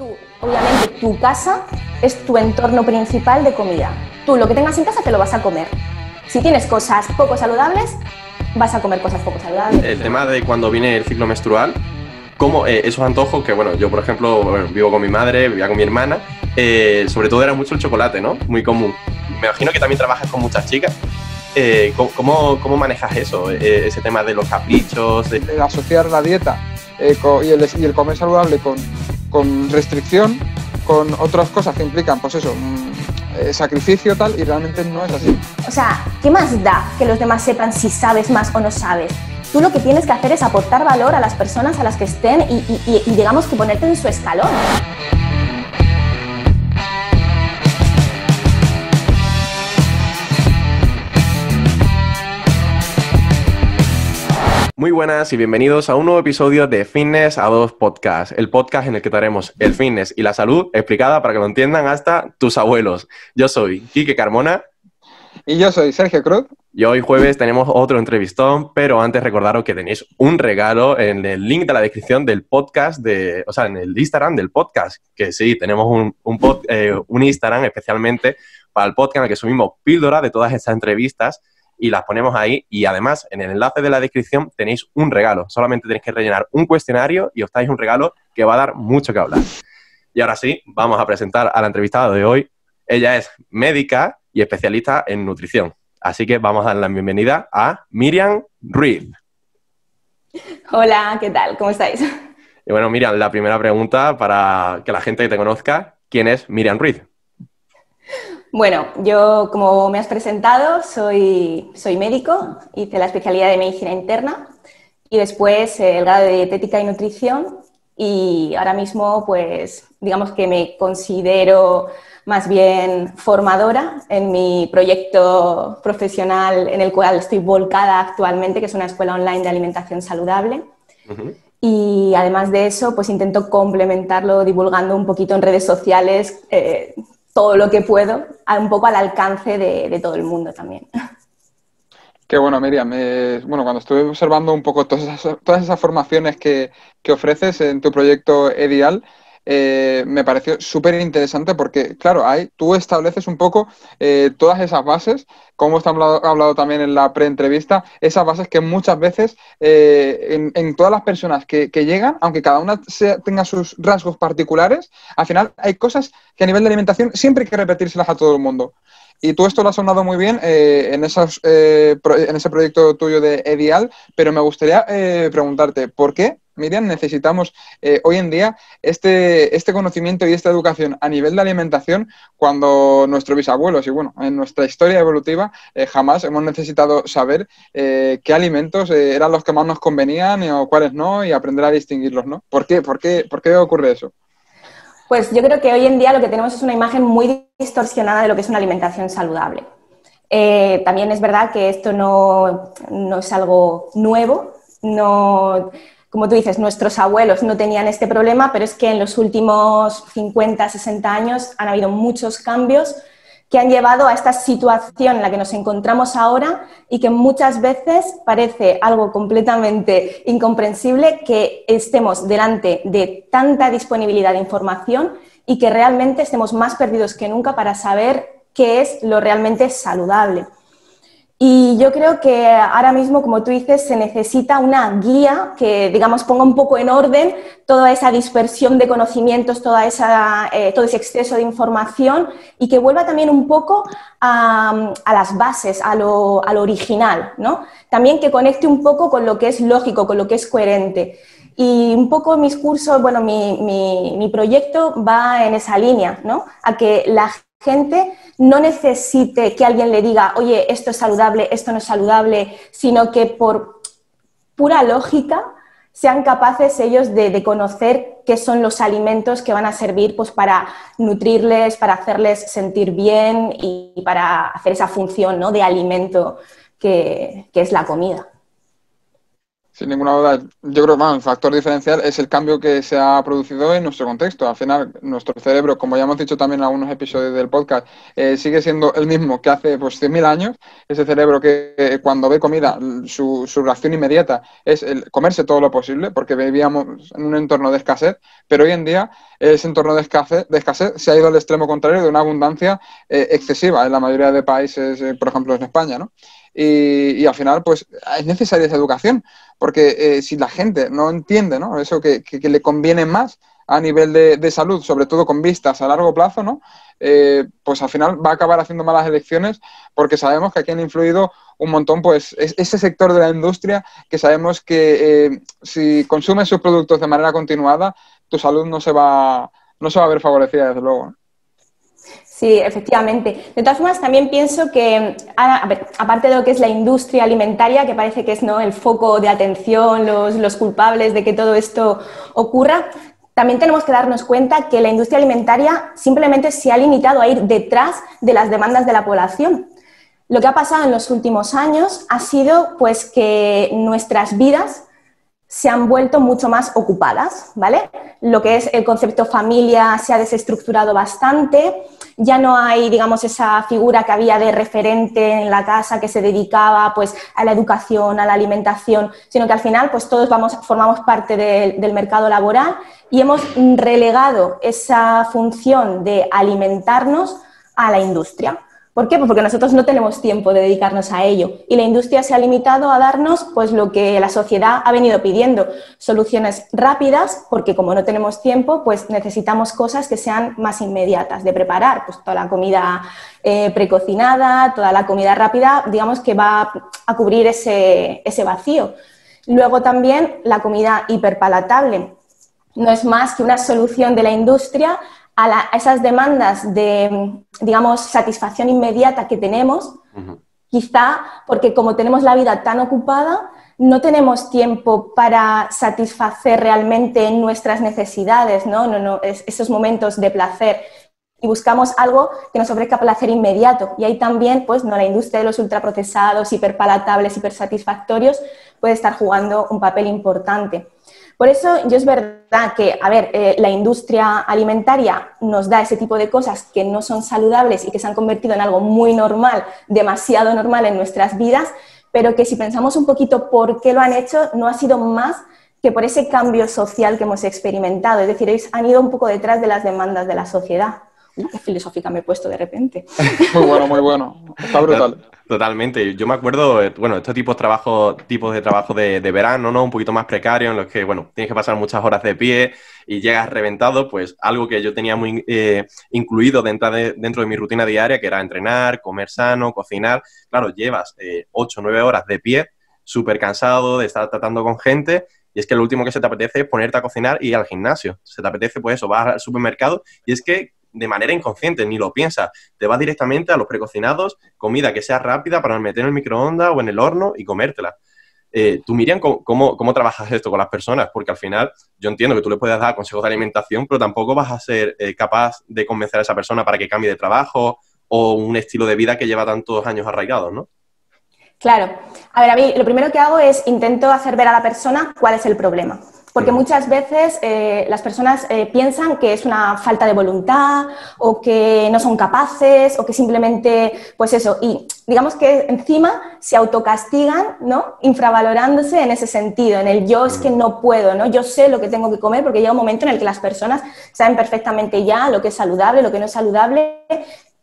Tú, obviamente, tu casa es tu entorno principal de comida. Tú lo que tengas en casa te lo vas a comer. Si tienes cosas poco saludables, vas a comer cosas poco saludables. El tema de cuando viene el ciclo menstrual, como esos antojos que, bueno, yo por ejemplo vivo con mi madre, vivía con mi hermana, sobre todo era mucho el chocolate, ¿no? Muy común. Me imagino que también trabajas con muchas chicas. ¿Cómo manejas eso? Ese tema de los caprichos, de asociar la dieta y el comer saludable con restricción, con otras cosas que implican, pues eso, sacrificio tal, y realmente no es así. O sea, ¿qué más da que los demás sepan si sabes más o no sabes? Tú lo que tienes que hacer es aportar valor a las personas a las que estén y digamos que ponerte en su escalón. Muy buenas y bienvenidos a un nuevo episodio de Fitness a Dos Podcast, el podcast en el que daremos el fitness y la salud explicada para que lo entiendan hasta tus abuelos. Yo soy Kike Carmona. Y yo soy Sergio Cruz. Y hoy jueves tenemos otro entrevistón, pero antes recordaros que tenéis un regalo en el link de la descripción del podcast, en el Instagram del podcast, que sí, tenemos un Instagram especialmente para el podcast en el que subimos píldoras de todas estas entrevistas y las ponemos ahí, y además en el enlace de la descripción tenéis un regalo. Solamente tenéis que rellenar un cuestionario y obtáis un regalo que va a dar mucho que hablar. Y ahora sí, vamos a presentar a la entrevistada de hoy. Ella es médica y especialista en nutrición. Así que vamos a dar la bienvenida a Miriam Ruiz. Hola, ¿qué tal? ¿Cómo estáis? Y bueno, Miriam, la primera pregunta para que la gente te conozca, ¿quién es Miriam Ruiz? Bueno, yo, como me has presentado, soy médico, hice la especialidad de medicina interna y después el grado de dietética y nutrición, y ahora mismo, pues, digamos que me considero más bien formadora en mi proyecto profesional en el cual estoy volcada actualmente, que es una escuela online de alimentación saludable. Uh-huh. Y además de eso, pues intento complementarlo divulgando un poquito en redes sociales todo lo que puedo, un poco al alcance de todo el mundo también. Qué bueno, Miriam. Bueno, cuando estuve observando un poco todas esas formaciones que ofreces en tu proyecto Edial, me pareció súper interesante porque, claro, tú estableces un poco todas esas bases, como hemos hablado también en la preentrevista, esas bases que muchas veces en todas las personas que llegan, aunque cada una tenga sus rasgos particulares, al final hay cosas que a nivel de alimentación siempre hay que repetírselas a todo el mundo. Y tú esto lo has sonado muy bien en ese proyecto tuyo de Edial, pero me gustaría preguntarte, ¿por qué, Miriam, necesitamos hoy en día este conocimiento y esta educación a nivel de alimentación cuando nuestros bisabuelos y, bueno, en nuestra historia evolutiva jamás hemos necesitado saber qué alimentos eran los que más nos convenían o cuáles no, y aprender a distinguirlos, ¿no? ¿Por qué ocurre eso? Pues yo creo que hoy en día lo que tenemos es una imagen muy distorsionada de lo que es una alimentación saludable. También es verdad que esto no es algo nuevo, no... Como tú dices, nuestros abuelos no tenían este problema, pero es que en los últimos 50, 60 años han habido muchos cambios que han llevado a esta situación en la que nos encontramos ahora y que muchas veces parece algo completamente incomprensible que estemos delante de tanta disponibilidad de información y que realmente estemos más perdidos que nunca para saber qué es lo realmente saludable. Y yo creo que ahora mismo, como tú dices, se necesita una guía que, digamos, ponga un poco en orden toda esa dispersión de conocimientos, todo ese exceso de información, y que vuelva también un poco a las bases, a lo original, ¿no? También que conecte un poco con lo que es lógico, con lo que es coherente. Y un poco mis cursos, bueno, mi proyecto va en esa línea, ¿no? A que la gente no necesite que alguien le diga, oye, esto es saludable, esto no es saludable, sino que por pura lógica sean capaces ellos de conocer qué son los alimentos que van a servir, pues, para nutrirles, para hacerles sentir bien y para hacer esa función, ¿no?, de alimento que es la comida. Sin ninguna duda, yo creo que el factor diferencial es el cambio que se ha producido en nuestro contexto. Al final, nuestro cerebro, como ya hemos dicho también en algunos episodios del podcast, sigue siendo el mismo que hace pues 100.000 años. Ese cerebro que cuando ve comida, su reacción inmediata es el comerse todo lo posible, porque vivíamos en un entorno de escasez, pero hoy en día ese entorno de escasez se ha ido al extremo contrario de una abundancia excesiva en la mayoría de países, por ejemplo en España, ¿no? Y al final, pues, es necesaria esa educación, porque si la gente no entiende, ¿no?, eso que le conviene más a nivel de salud, sobre todo con vistas a largo plazo, ¿no?, pues al final va a acabar haciendo malas elecciones, porque sabemos que aquí han influido un montón, pues, ese sector de la industria que sabemos que si consumes sus productos de manera continuada, tu salud no se va a ver favorecida, desde luego, ¿no? Sí, efectivamente. De todas formas, también pienso que, aparte de lo que es la industria alimentaria, que parece que es, ¿no?, el foco de atención, los culpables de que todo esto ocurra, también tenemos que darnos cuenta que la industria alimentaria simplemente se ha limitado a ir detrás de las demandas de la población. Lo que ha pasado en los últimos años ha sido, pues, que nuestras vidas se han vuelto mucho más ocupadas, ¿vale? Lo que es el concepto familia se ha desestructurado bastante, ya no hay, digamos, esa figura que había de referente en la casa que se dedicaba, pues, a la educación, a la alimentación, sino que al final, pues, todos formamos parte del mercado laboral y hemos relegado esa función de alimentarnos a la industria. ¿Por qué? Pues porque nosotros no tenemos tiempo de dedicarnos a ello y la industria se ha limitado a darnos, pues, lo que la sociedad ha venido pidiendo, soluciones rápidas, porque como no tenemos tiempo, pues necesitamos cosas que sean más inmediatas de preparar, pues toda la comida precocinada, toda la comida rápida, digamos que va a cubrir ese vacío. Luego también la comida hiperpalatable, no es más que una solución de la industria a esas demandas de, digamos, satisfacción inmediata que tenemos, quizá porque como tenemos la vida tan ocupada, no tenemos tiempo para satisfacer realmente nuestras necesidades, ¿no? Esos momentos de placer. Y buscamos algo que nos ofrezca placer inmediato. Y ahí también, pues, ¿no?, la industria de los ultraprocesados, hiperpalatables, hipersatisfactorios, puede estar jugando un papel importante. Por eso yo es verdad que, a ver, la industria alimentaria nos da ese tipo de cosas que no son saludables y que se han convertido en algo muy normal, demasiado normal en nuestras vidas, pero que si pensamos un poquito por qué lo han hecho, no ha sido más que por ese cambio social que hemos experimentado. Es decir, ellos han ido un poco detrás de las demandas de la sociedad. ¡Qué filosófica me he puesto de repente! Muy bueno, muy bueno. Está brutal. Totalmente. Yo me acuerdo, bueno, estos tipos de trabajo de verano, ¿no? Un poquito más precario, en los que, bueno, tienes que pasar muchas horas de pie y llegas reventado, pues algo que yo tenía muy incluido dentro de mi rutina diaria, que era entrenar, comer sano, cocinar. Claro, llevas 8 o 9 horas de pie, súper cansado de estar tratando con gente, y es que lo último que se te apetece es ponerte a cocinar y ir al gimnasio. Se te apetece, pues eso, vas al supermercado y es que de manera inconsciente, ni lo piensas, te vas directamente a los precocinados, comida que sea rápida para meter en el microondas o en el horno y comértela. Tú, Miriam, ¿cómo trabajas esto con las personas? Porque al final, yo entiendo que tú le puedes dar consejos de alimentación, pero tampoco vas a ser capaz de convencer a esa persona para que cambie de trabajo o un estilo de vida que lleva tantos años arraigados, ¿no? Claro. A ver, a mí lo primero que hago es intento hacer ver a la persona cuál es el problema. Porque muchas veces las personas piensan que es una falta de voluntad o que no son capaces o que simplemente, pues eso, y digamos que encima se autocastigan, ¿no?, infravalorándose en ese sentido, en el yo es que no puedo, ¿no? Yo sé lo que tengo que comer, porque llega un momento en el que las personas saben perfectamente ya lo que es saludable, lo que no es saludable,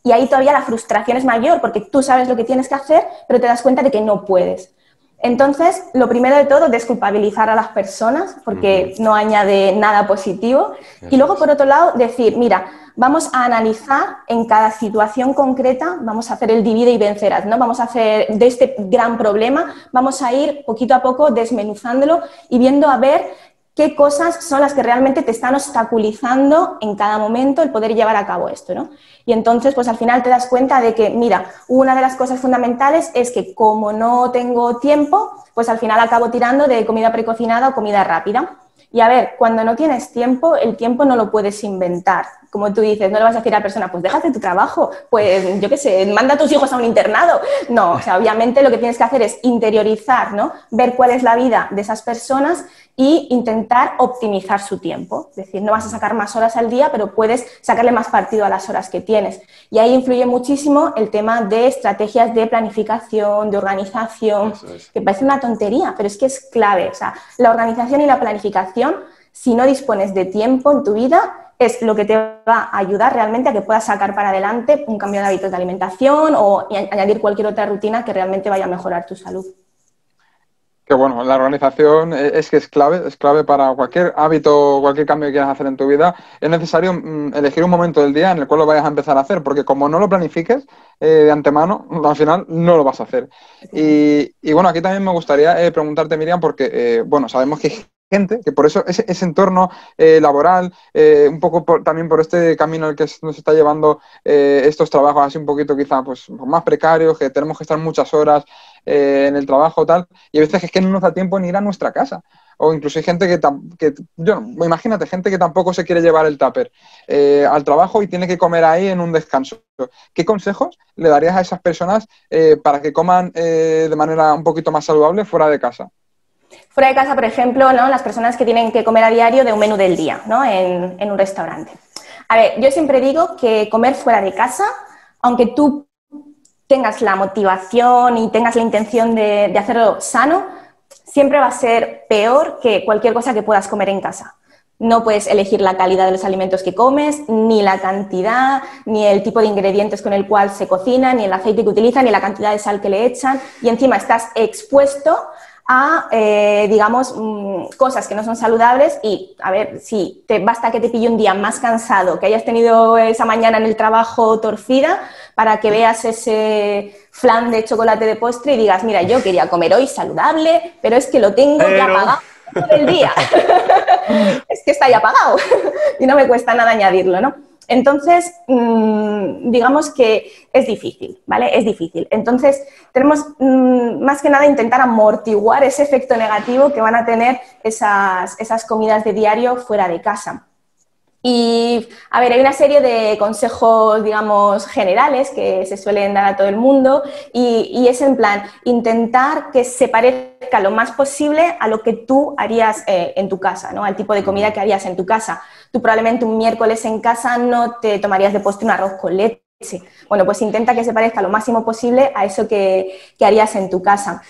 y ahí todavía la frustración es mayor porque tú sabes lo que tienes que hacer, pero te das cuenta de que no puedes. Entonces, lo primero de todo, desculpabilizar a las personas, porque no añade nada positivo. Y luego, por otro lado, decir, mira, vamos a analizar en cada situación concreta, vamos a hacer el divide y vencerás, ¿no? Vamos a hacer de este gran problema, vamos a ir poquito a poco desmenuzándolo y viendo a ver qué cosas son las que realmente te están obstaculizando en cada momento el poder llevar a cabo esto, ¿no? Y entonces, pues al final te das cuenta de que, mira, una de las cosas fundamentales es que como no tengo tiempo, pues al final acabo tirando de comida precocinada o comida rápida. Y a ver, cuando no tienes tiempo, el tiempo no lo puedes inventar. Como tú dices, no le vas a decir a la persona, pues déjate tu trabajo, pues yo qué sé, manda a tus hijos a un internado. No, o sea, obviamente lo que tienes que hacer es interiorizar, ¿no? Ver cuál es la vida de esas personas y intentar optimizar su tiempo. Es decir, no vas a sacar más horas al día, pero puedes sacarle más partido a las horas que tienes. Y ahí influye muchísimo el tema de estrategias de planificación, de organización, que parece una tontería, pero es que es clave. O sea, la organización y la planificación, si no dispones de tiempo en tu vida, es lo que te va a ayudar realmente a que puedas sacar para adelante un cambio de hábitos de alimentación o añadir cualquier otra rutina que realmente vaya a mejorar tu salud. Que bueno, la organización es que es clave para cualquier hábito, cualquier cambio que quieras hacer en tu vida. Es necesario elegir un momento del día en el cual lo vayas a empezar a hacer, porque como no lo planifiques de antemano, al final no lo vas a hacer. Y bueno, aquí también me gustaría preguntarte, Miriam, porque bueno, sabemos que gente, que por eso ese entorno laboral, un poco también por este camino al que nos está llevando estos trabajos así un poquito quizá pues más precarios, que tenemos que estar muchas horas en el trabajo tal, y a veces es que no nos da tiempo ni ir a nuestra casa. O incluso hay gente que yo, imagínate, gente que tampoco se quiere llevar el tupper al trabajo y tiene que comer ahí en un descanso. ¿Qué consejos le darías a esas personas para que coman de manera un poquito más saludable fuera de casa? Fuera de casa, por ejemplo, ¿no? Las personas que tienen que comer a diario de un menú del día, ¿no? en un restaurante. A ver, yo siempre digo que comer fuera de casa, aunque tú tengas la motivación y tengas la intención de hacerlo sano, siempre va a ser peor que cualquier cosa que puedas comer en casa. No puedes elegir la calidad de los alimentos que comes, ni la cantidad, ni el tipo de ingredientes con el cual se cocina, ni el aceite que utilizan, ni la cantidad de sal que le echan. Y encima estás expuesto a, digamos, cosas que no son saludables y, a ver, si te basta que te pille un día más cansado, que hayas tenido esa mañana en el trabajo torcida, para que veas ese flan de chocolate de postre y digas, mira, yo quería comer hoy saludable, pero es que lo tengo ya pagado todo el día. Es que está ya pagado y no me cuesta nada añadirlo, ¿no? Entonces, digamos que es difícil, ¿vale? Es difícil. Entonces, tenemos más que nada intentar amortiguar ese efecto negativo que van a tener esas comidas de diario fuera de casa. Y, a ver, hay una serie de consejos, digamos, generales que se suelen dar a todo el mundo y es en plan intentar que se parezca lo más posible a lo que tú harías en tu casa, ¿no? Al tipo de comida que harías en tu casa. Tú probablemente un miércoles en casa no te tomarías de postre un arroz con leche. Bueno, pues intenta que se parezca lo máximo posible a eso que harías en tu casa.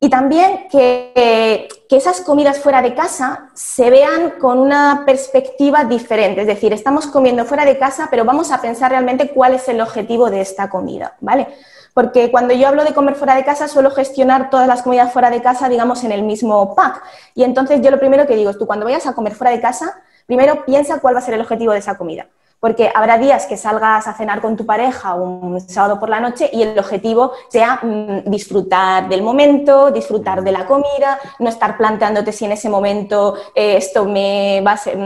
Y también que esas comidas fuera de casa se vean con una perspectiva diferente. Es decir, estamos comiendo fuera de casa, pero vamos a pensar realmente cuál es el objetivo de esta comida, ¿vale? Porque cuando yo hablo de comer fuera de casa, suelo gestionar todas las comidas fuera de casa, digamos, en el mismo pack. Y entonces yo lo primero que digo es, tú cuando vayas a comer fuera de casa, primero piensa cuál va a ser el objetivo de esa comida. Porque habrá días que salgas a cenar con tu pareja un sábado por la noche y el objetivo sea disfrutar del momento, disfrutar de la comida, no estar planteándote si en ese momento esto me va a ser,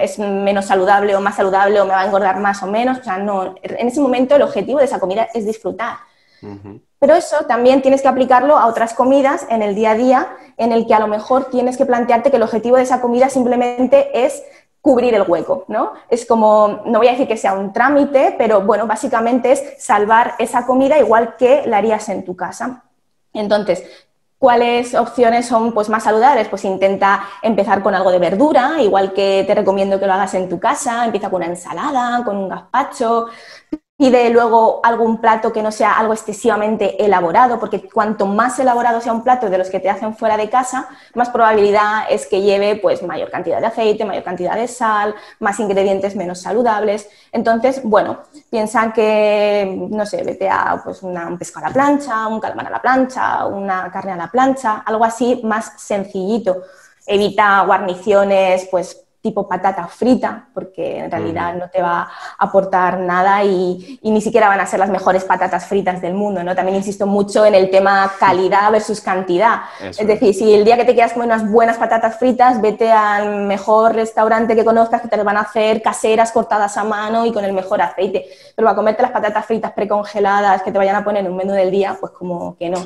es menos saludable o más saludable o me va a engordar más o menos. O sea, no, en ese momento el objetivo de esa comida es disfrutar. Pero eso también tienes que aplicarlo a otras comidas en el día a día en el que a lo mejor tienes que plantearte que el objetivo de esa comida simplemente es cubrir el hueco, ¿no? Es como, no voy a decir que sea un trámite, pero bueno, básicamente es salvar esa comida igual que la harías en tu casa. Entonces, ¿cuáles opciones son pues más saludables? Pues intenta empezar con algo de verdura, igual que te recomiendo que lo hagas en tu casa, empieza con una ensalada, con un gazpacho. Pide luego algún plato que no sea algo excesivamente elaborado, porque cuanto más elaborado sea un plato de los que te hacen fuera de casa, más probabilidad es que lleve pues mayor cantidad de aceite, mayor cantidad de sal, más ingredientes menos saludables. Entonces, bueno, piensa que, no sé, vete a pues, un pescado a la plancha, un calamar a la plancha, una carne a la plancha, algo así más sencillito. Evita guarniciones, pues, tipo patata frita, porque en realidad no te va a aportar nada y ni siquiera van a ser las mejores patatas fritas del mundo, ¿no? También insisto mucho en el tema calidad versus cantidad. Eso es decir, si el día que te quieras comer unas buenas patatas fritas, vete al mejor restaurante que conozcas, que te las van a hacer caseras, cortadas a mano y con el mejor aceite. Pero para comerte las patatas fritas precongeladas que te vayan a poner en un menú del día, pues como que no.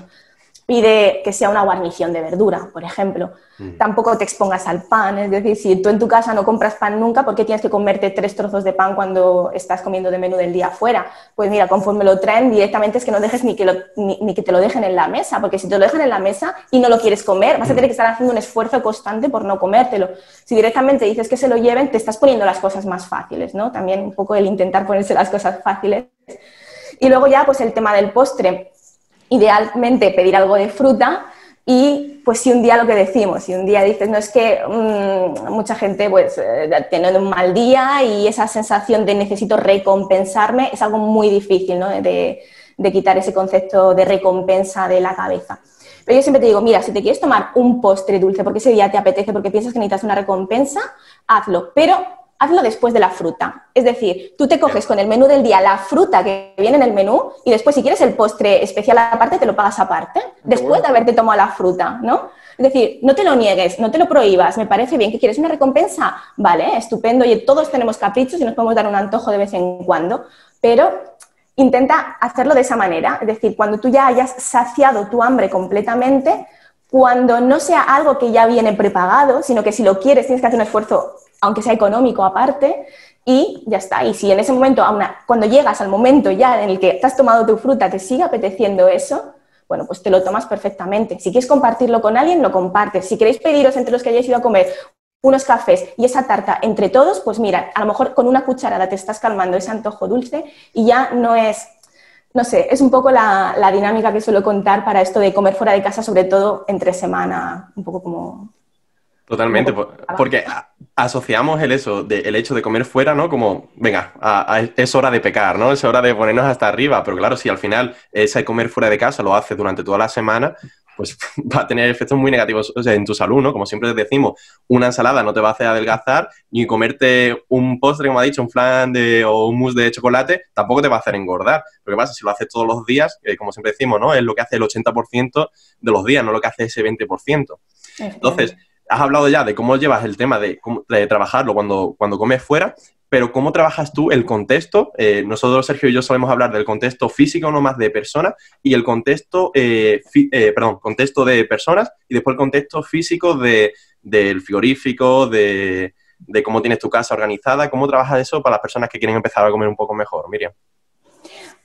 pide que sea una guarnición de verdura, por ejemplo. Tampoco te expongas al pan, es decir, si tú en tu casa no compras pan nunca, ¿por qué tienes que comerte 3 trozos de pan cuando estás comiendo de menú del día afuera? Pues mira, conforme lo traen directamente es que no dejes ni que te lo dejen en la mesa, porque si te lo dejan en la mesa y no lo quieres comer, vas a tener que estar haciendo un esfuerzo constante por no comértelo. Si directamente dices que se lo lleven, te estás poniendo las cosas más fáciles, ¿no? También un poco el intentar ponerse las cosas fáciles. Y luego ya, pues el tema del postre. Idealmente pedir algo de fruta y pues si un día lo que decimos, si un día dices, no es que mucha gente pues teniendo un mal día y esa sensación de necesito recompensarme es algo muy difícil, ¿no? De quitar ese concepto de recompensa de la cabeza. Pero yo siempre te digo, mira, si te quieres tomar un postre dulce porque ese día te apetece, porque piensas que necesitas una recompensa, hazlo, pero hazlo después de la fruta. Es decir, tú te coges con el menú del día la fruta que viene en el menú y después, si quieres el postre especial aparte, te lo pagas aparte, después de haberte tomado la fruta, ¿no? Es decir, no te lo niegues, no te lo prohíbas. Me parece bien que quieres una recompensa, vale, estupendo. Oye, todos tenemos caprichos y nos podemos dar un antojo de vez en cuando, pero intenta hacerlo de esa manera. Es decir, cuando tú ya hayas saciado tu hambre completamente, cuando no sea algo que ya viene prepagado, sino que si lo quieres tienes que hacer un esfuerzo, aunque sea económico aparte, y ya está. Y si en ese momento, cuando llegas al momento ya en el que te has tomado tu fruta, te sigue apeteciendo eso, bueno, pues te lo tomas perfectamente. Si quieres compartirlo con alguien, lo compartes. Si queréis pediros entre los que hayáis ido a comer unos cafés y esa tarta entre todos, pues mira, a lo mejor con una cucharada te estás calmando ese antojo dulce y ya no es... No sé, es un poco la dinámica que suelo contar para esto de comer fuera de casa, sobre todo entre semana, un poco como... Totalmente, porque asociamos el hecho de comer fuera, ¿no? Como, venga, es hora de pecar, ¿no? Es hora de ponernos hasta arriba, pero claro, si al final ese comer fuera de casa lo haces durante toda la semana, pues va a tener efectos muy negativos, o sea, en tu salud, ¿no? Como siempre decimos, una ensalada no te va a hacer adelgazar, ni comerte un postre, como ha dicho, un flan o un mousse de chocolate, tampoco te va a hacer engordar. Lo que pasa es que si lo haces todos los días, como siempre decimos, ¿no? Es lo que hace el 80% de los días, no lo que hace ese 20%. Entonces... Has hablado ya de cómo llevas el tema de trabajarlo cuando comes fuera, pero ¿cómo trabajas tú el contexto? Nosotros, Sergio y yo, solemos hablar del contexto físico, no más de personas, y el contexto, contexto de personas y después el contexto físico del frigorífico, de cómo tienes tu casa organizada. ¿Cómo trabajas eso para las personas que quieren empezar a comer un poco mejor, Miriam?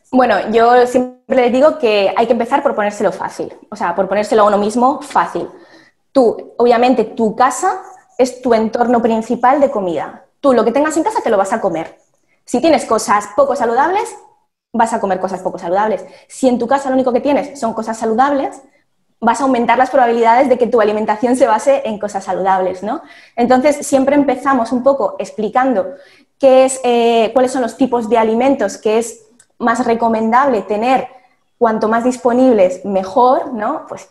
Bueno, yo siempre les digo que hay que empezar por ponérselo fácil, o sea, por ponérselo a uno mismo fácil. Tú, obviamente, tu casa es tu entorno principal de comida. Tú lo que tengas en casa te lo vas a comer. Si tienes cosas poco saludables, vas a comer cosas poco saludables. Si en tu casa lo único que tienes son cosas saludables, vas a aumentar las probabilidades de que tu alimentación se base en cosas saludables, ¿no? Entonces, siempre empezamos un poco explicando cuáles son los tipos de alimentos que es más recomendable tener, cuanto más disponibles, mejor, ¿no? Pues...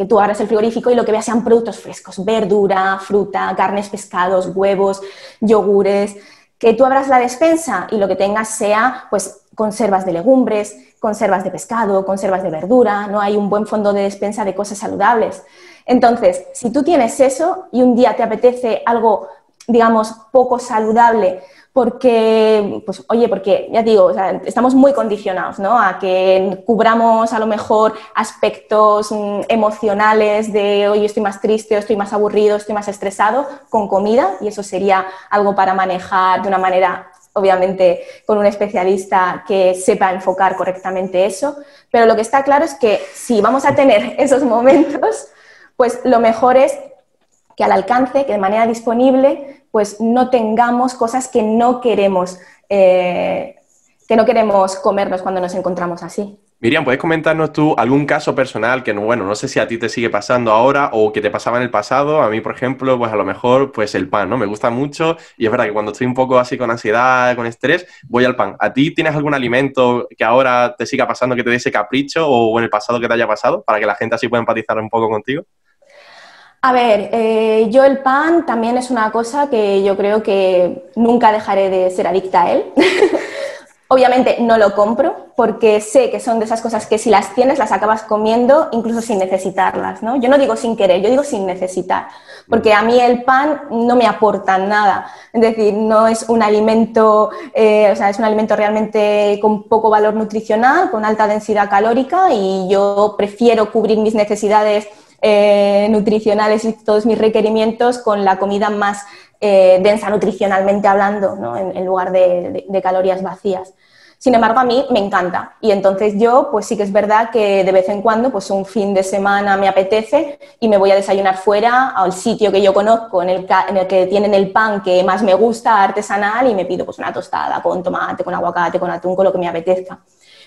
que tú abras el frigorífico y lo que veas sean productos frescos, verdura, fruta, carnes, pescados, huevos, yogures, que tú abras la despensa y lo que tengas sea pues conservas de legumbres, conservas de pescado, conservas de verdura, ¿no? Hay un buen fondo de despensa de cosas saludables. Entonces, si tú tienes eso y un día te apetece algo, digamos, poco saludable, porque, pues oye, porque ya te digo, o sea, estamos muy condicionados, ¿no? A que cubramos a lo mejor aspectos emocionales de hoy estoy más triste, o estoy más aburrido, estoy más estresado con comida, y eso sería algo para manejar de una manera, obviamente, con un especialista que sepa enfocar correctamente eso. Pero lo que está claro es que si vamos a tener esos momentos, pues lo mejor es que al alcance, que de manera disponible, pues no tengamos cosas que no queremos comernos cuando nos encontramos así. Miriam, ¿puedes comentarnos tú algún caso personal que, bueno, no sé si a ti te sigue pasando ahora o que te pasaba en el pasado? A mí, por ejemplo, pues a lo mejor pues el pan, ¿no? Me gusta mucho y es verdad que cuando estoy un poco así con ansiedad, con estrés, voy al pan. ¿A ti tienes algún alimento que ahora te siga pasando, que te dé ese capricho o en el pasado que te haya pasado, para que la gente así pueda empatizar un poco contigo? A ver, yo el pan también es una cosa que yo creo que nunca dejaré de ser adicta a él. Obviamente no lo compro porque sé que son de esas cosas que si las tienes las acabas comiendo incluso sin necesitarlas, ¿no? Yo no digo sin querer, yo digo sin necesitar, porque a mí el pan no me aporta nada, es decir, no es un alimento, o sea, es un alimento realmente con poco valor nutricional, con alta densidad calórica, y yo prefiero cubrir mis necesidades nutricionales y todos mis requerimientos con la comida más densa nutricionalmente hablando, ¿no? En lugar de calorías vacías. Sin embargo, a mí me encanta y entonces yo, pues sí que es verdad que de vez en cuando, pues un fin de semana me apetece y me voy a desayunar fuera al sitio que yo conozco, en el que tienen el pan que más me gusta, artesanal, y me pido pues una tostada con tomate, con aguacate, con atún, con lo que me apetezca.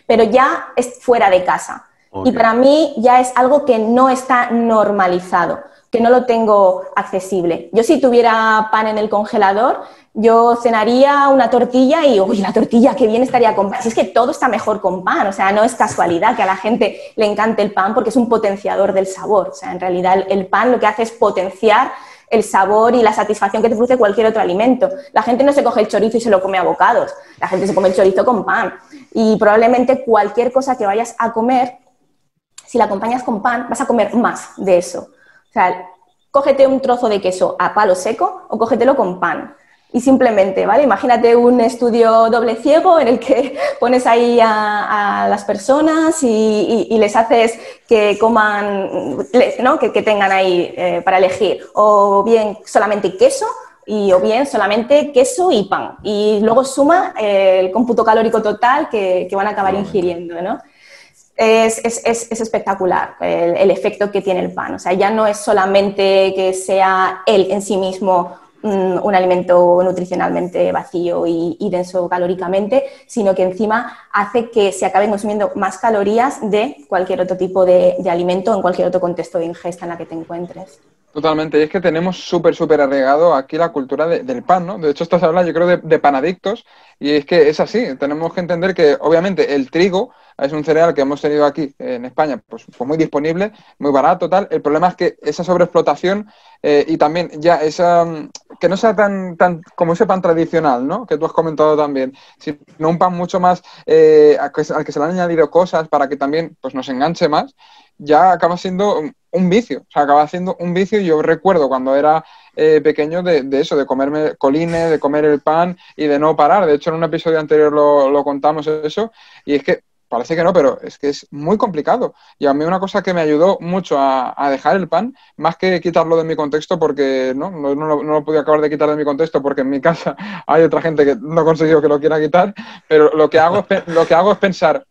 Pero ya es fuera de casa. Okay. Y para mí ya es algo que no está normalizado, que no lo tengo accesible. Yo si tuviera pan en el congelador, yo cenaría una tortilla y, uy, la tortilla, qué bien estaría con pan. Si es que todo está mejor con pan, o sea, no es casualidad que a la gente le encante el pan porque es un potenciador del sabor. O sea, en realidad el pan lo que hace es potenciar el sabor y la satisfacción que te produce cualquier otro alimento. La gente no se coge el chorizo y se lo come a bocados, la gente se come el chorizo con pan. Y probablemente cualquier cosa que vayas a comer, si la acompañas con pan, vas a comer más de eso. O sea, cógete un trozo de queso a palo seco o cógetelo con pan. Y simplemente, ¿vale? Imagínate un estudio doble ciego en el que pones ahí a las personas y les haces que coman, ¿no? Que tengan ahí para elegir. O bien solamente queso, o bien solamente queso y pan. Y luego suma el cómputo calórico total que van a acabar ingiriendo, ¿no? Es espectacular el efecto que tiene el pan. O sea, ya no es solamente que sea él en sí mismo un alimento nutricionalmente vacío y denso calóricamente, sino que encima hace que se acaben consumiendo más calorías de cualquier otro tipo de alimento en cualquier otro contexto de ingesta en la que te encuentres. Totalmente, y es que tenemos súper arraigado aquí la cultura del pan, ¿no? De hecho, estás hablando, yo creo, de panadictos, y es que es así. Tenemos que entender que, obviamente, el trigo es un cereal que hemos tenido aquí en España, pues muy disponible, muy barato, tal. El problema es que esa sobreexplotación y también ya esa que no sea tan como ese pan tradicional, ¿no? Que tú has comentado también, sino un pan mucho más al que se le han añadido cosas para que también pues nos enganche más. Ya acaba siendo un vicio, o sea, acaba siendo un vicio. Yo recuerdo cuando era pequeño de eso, de comerme colines, de comer el pan y de no parar. De hecho, en un episodio anterior lo contamos eso, y es que parece que no, pero es que es muy complicado. Y a mí una cosa que me ayudó mucho a dejar el pan, más que quitarlo de mi contexto, porque no lo pude acabar de quitar de mi contexto, porque en mi casa hay otra gente que no ha conseguido que lo quiera quitar, pero lo que hago es pensar.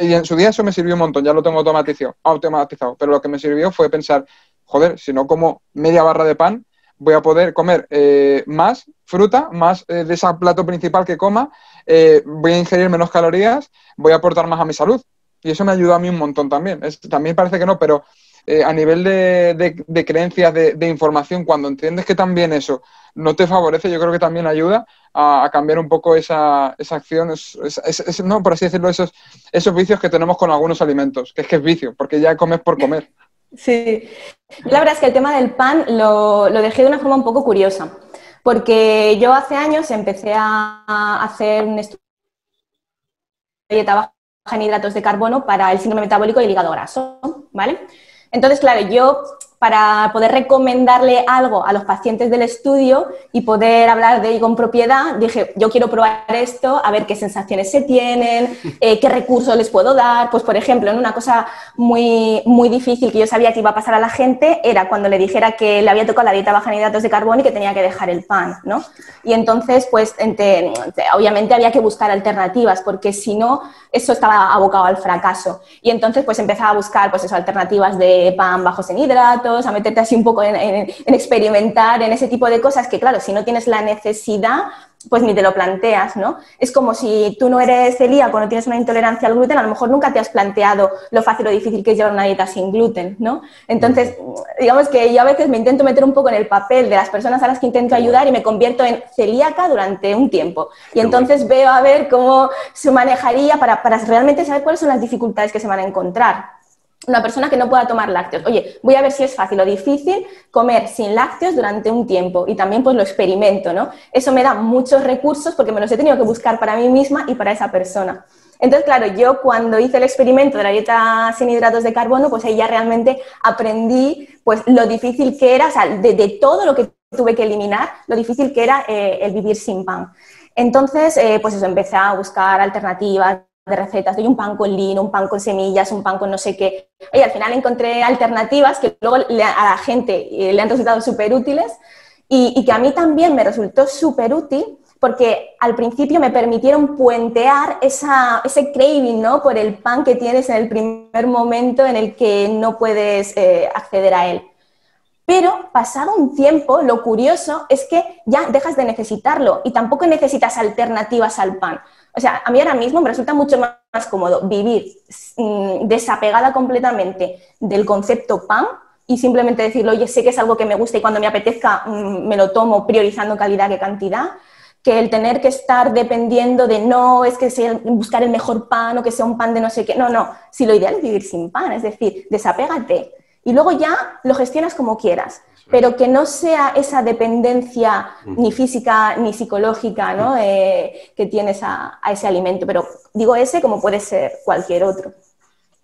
Y en su día eso me sirvió un montón, ya lo tengo automatizado, pero lo que me sirvió fue pensar, joder, si no como media barra de pan, voy a poder comer más fruta, más de ese plato principal que coma, voy a ingerir menos calorías, voy a aportar más a mi salud. Y eso me ayudó a mí un montón también. También parece que no, pero a nivel de creencias, de información, cuando entiendes que también eso no te favorece, yo creo que también ayuda a cambiar un poco esa acción, no, por así decirlo, esos vicios que tenemos con algunos alimentos, que es vicio, porque ya comes por comer. Sí, la verdad es que el tema del pan lo dejé de una forma un poco curiosa, porque yo hace años empecé a hacer un estudio de dieta baja en hidratos de carbono para el síndrome metabólico y el hígado graso, ¿vale? Entonces, claro, yo para poder recomendarle algo a los pacientes del estudio y poder hablar de ello con propiedad, dije, yo quiero probar esto, a ver qué sensaciones se tienen, qué recursos les puedo dar. Pues, por ejemplo, en una cosa muy, muy difícil que yo sabía que iba a pasar a la gente era cuando le dijera que le había tocado la dieta baja en hidratos de carbono y que tenía que dejar el pan, ¿no? Y entonces, pues, obviamente había que buscar alternativas, porque si no, eso estaba abocado al fracaso. Y entonces, pues, empezaba a buscar, pues, eso, alternativas de pan bajos en hidratos, a meterte así un poco en experimentar, en ese tipo de cosas que, claro, si no tienes la necesidad, pues ni te lo planteas, ¿no? Es como si tú no eres celíaco, no tienes una intolerancia al gluten, a lo mejor nunca te has planteado lo fácil o difícil que es llevar una dieta sin gluten, ¿no? Entonces, digamos que yo a veces me intento meter un poco en el papel de las personas a las que intento ayudar y me convierto en celíaca durante un tiempo. Y entonces veo a ver cómo se manejaría para realmente saber cuáles son las dificultades que se van a encontrar. una persona que no pueda tomar lácteos. Oye, voy a ver si es fácil o difícil comer sin lácteos durante un tiempo y también pues lo experimento, ¿no? Eso me da muchos recursos porque me los he tenido que buscar para mí misma y para esa persona. Entonces, claro, yo cuando hice el experimento de la dieta sin hidratos de carbono, pues ahí ya realmente aprendí pues lo difícil que era, o sea, de todo lo que tuve que eliminar, lo difícil que era el vivir sin pan. Entonces, pues eso, empecé a buscar alternativas de recetas, doy un pan con lino, un pan con semillas, un pan con no sé qué. Y al final encontré alternativas que luego a la gente le han resultado súper útiles y que a mí también me resultó súper útil porque al principio me permitieron puentear ese craving, ¿no?, por el pan que tienes en el primer momento en el que no puedes acceder a él. Pero pasado un tiempo, lo curioso es que ya dejas de necesitarlo y tampoco necesitas alternativas al pan. O sea, a mí ahora mismo me resulta mucho más cómodo vivir desapegada completamente del concepto pan y simplemente decirlo, oye, sé que es algo que me gusta y cuando me apetezca me lo tomo priorizando calidad que cantidad, que el tener que estar dependiendo de no, es que sea buscar el mejor pan o que sea un pan de no sé qué. No, no, si lo ideal es vivir sin pan, es decir, desapégate. Y luego ya lo gestionas como quieras, pero que no sea esa dependencia ni física ni psicológica, ¿no?, que tienes a ese alimento. Pero digo ese como puede ser cualquier otro.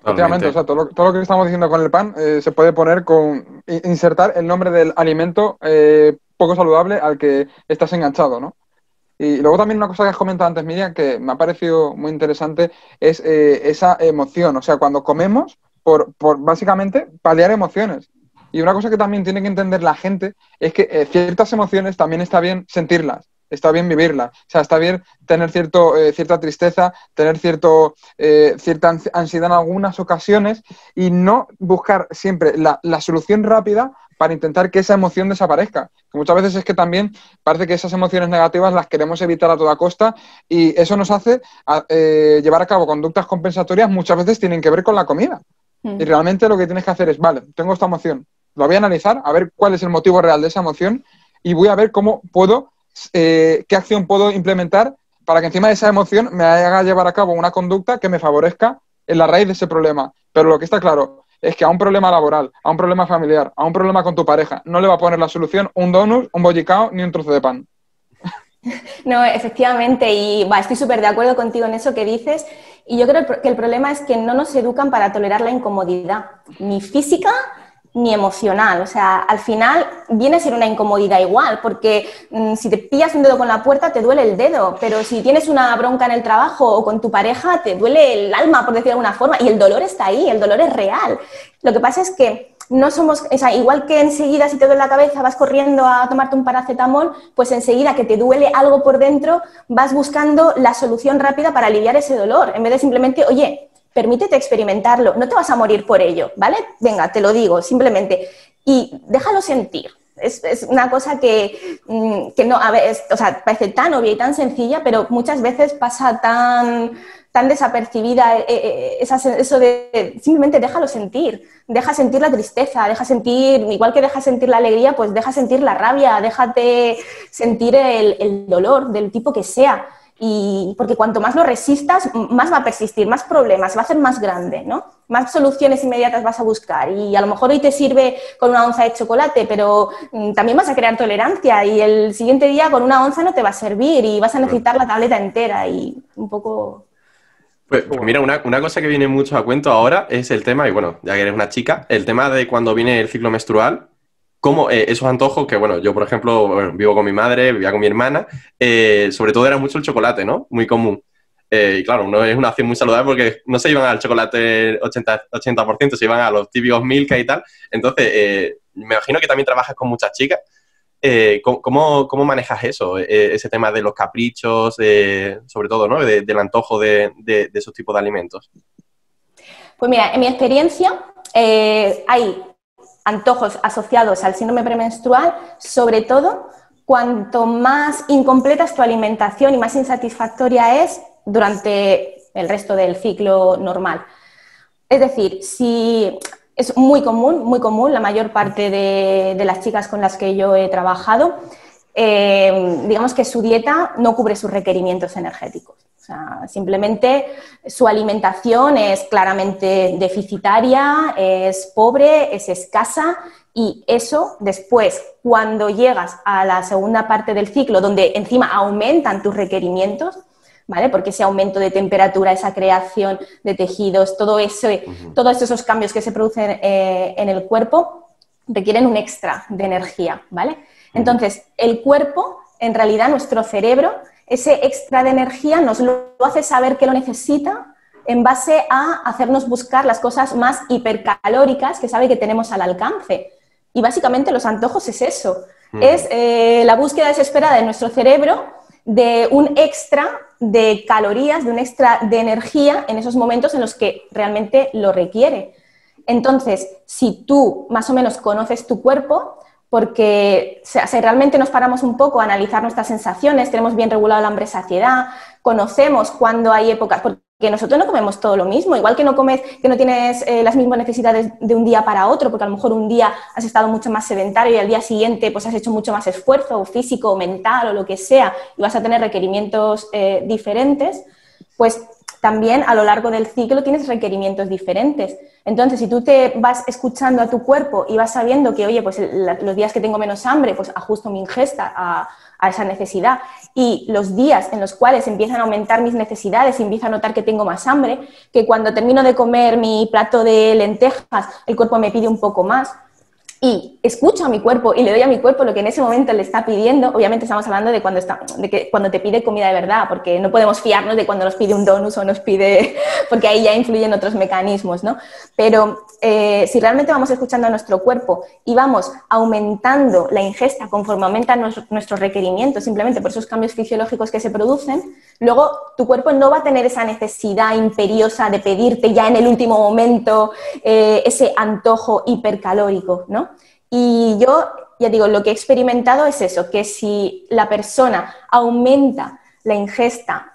Efectivamente, o sea, todo lo que estamos diciendo con el pan se puede poner con insertar el nombre del alimento poco saludable al que estás enganchado, ¿no? Y luego también una cosa que has comentado antes, Miriam, que me ha parecido muy interesante, es esa emoción. O sea, cuando comemos, por básicamente paliar emociones. Y una cosa que también tiene que entender la gente es que ciertas emociones también está bien sentirlas, está bien vivirlas. O sea, está bien tener cierta tristeza, tener cierta ansiedad en algunas ocasiones y no buscar siempre la solución rápida para intentar que esa emoción desaparezca. Que muchas veces es que también parece que esas emociones negativas las queremos evitar a toda costa y eso nos hace llevar a cabo conductas compensatorias, muchas veces tienen que ver con la comida. Y realmente lo que tienes que hacer es, vale, tengo esta emoción, la voy a analizar, a ver cuál es el motivo real de esa emoción y voy a ver cómo puedo, qué acción puedo implementar para que encima de esa emoción me haga llevar a cabo una conducta que me favorezca en la raíz de ese problema. Pero lo que está claro es que a un problema laboral, a un problema familiar, a un problema con tu pareja, no le va a poner la solución un donut, un bollicao ni un trozo de pan. No, efectivamente, y estoy súper de acuerdo contigo en eso que dices. Y yo creo que el problema es que no nos educan para tolerar la incomodidad, ni física ni emocional. O sea, al final viene a ser una incomodidad igual, porque si te pillas un dedo con la puerta te duele el dedo, pero si tienes una bronca en el trabajo o con tu pareja te duele el alma, por decir de alguna forma, y el dolor está ahí, el dolor es real. Lo que pasa es que no somos, o sea, igual que enseguida si te duele la cabeza vas corriendo a tomarte un paracetamol, pues enseguida que te duele algo por dentro vas buscando la solución rápida para aliviar ese dolor, en vez de simplemente, oye, permítete experimentarlo, no te vas a morir por ello, ¿vale? Venga, te lo digo, simplemente, y déjalo sentir. Es una cosa que no, a ver, o sea, parece tan obvia y tan sencilla, pero muchas veces pasa tan desapercibida eso de simplemente déjalo sentir, deja sentir la tristeza, deja sentir, igual que deja sentir la alegría, pues deja sentir la rabia, déjate sentir el dolor del tipo que sea, y porque cuanto más lo resistas, más va a persistir, más problemas, se va a hacer más grande, ¿no? Más soluciones inmediatas vas a buscar y a lo mejor hoy te sirve con una onza de chocolate, pero también vas a crear tolerancia y el siguiente día con una onza no te va a servir y vas a necesitar la tableta entera y un poco... Pues mira, una cosa que viene mucho a cuento ahora es el tema, y bueno, ya que eres una chica, el tema de cuando viene el ciclo menstrual, cómo esos antojos que, bueno, yo por ejemplo vivo con mi madre, vivía con mi hermana, sobre todo era mucho el chocolate, ¿no? Muy común. Y claro, no es una acción muy saludable porque no se iban al chocolate 80%, se iban a los típicos Milka y tal. Entonces, me imagino que también trabajas con muchas chicas. ¿Cómo manejas eso? Ese tema de los caprichos, sobre todo, ¿no? Del antojo de esos tipos de alimentos. Pues mira, en mi experiencia hay antojos asociados al síndrome premenstrual, sobre todo cuanto más incompleta es tu alimentación y más insatisfactoria es durante el resto del ciclo normal. Es decir, si... Es muy común, la mayor parte de las chicas con las que yo he trabajado, digamos que su dieta no cubre sus requerimientos energéticos. sea, simplemente su alimentación es claramente deficitaria, es pobre, es escasa, y eso después, cuando llegas a la segunda parte del ciclo, donde encima aumentan tus requerimientos, ¿vale? Porque ese aumento de temperatura, esa creación de tejidos, todo eso, todos esos cambios que se producen en el cuerpo requieren un extra de energía, ¿vale? Entonces, el cuerpo, en realidad nuestro cerebro, ese extra de energía nos lo hace saber que lo necesita en base a hacernos buscar las cosas más hipercalóricas que sabe que tenemos al alcance. Y básicamente los antojos es eso, es la búsqueda desesperada de nuestro cerebro de un extra de calorías, de un extra de energía en esos momentos en los que realmente lo requiere. Entonces, si tú más o menos conoces tu cuerpo, porque si realmente nos paramos un poco a analizar nuestras sensaciones, tenemos bien regulado el hambre-saciedad, conocemos cuando hay épocas, porque nosotros no comemos todo lo mismo, igual que no comes, que no tienes las mismas necesidades de un día para otro, porque a lo mejor un día has estado mucho más sedentario y al día siguiente pues has hecho mucho más esfuerzo físico o mental o lo que sea, y vas a tener requerimientos diferentes, pues también a lo largo del ciclo tienes requerimientos diferentes. Entonces, si tú te vas escuchando a tu cuerpo y vas sabiendo que, oye, pues los días que tengo menos hambre, pues ajusto mi ingesta a esa necesidad, y los días en los cuales empiezan a aumentar mis necesidades y empiezo a notar que tengo más hambre, que cuando termino de comer mi plato de lentejas el cuerpo me pide un poco más, y escucho a mi cuerpo y le doy a mi cuerpo lo que en ese momento le está pidiendo. Obviamente estamos hablando de cuando te pide comida de verdad, porque no podemos fiarnos de cuando nos pide un donut o nos pide... porque ahí ya influyen otros mecanismos, ¿no? Pero si realmente vamos escuchando a nuestro cuerpo y vamos aumentando la ingesta conforme aumentan nuestros requerimientos, simplemente por esos cambios fisiológicos que se producen, luego tu cuerpo no va a tener esa necesidad imperiosa de pedirte ya en el último momento ese antojo hipercalórico, ¿no? Y yo, ya digo, lo que he experimentado es eso, que si la persona aumenta la ingesta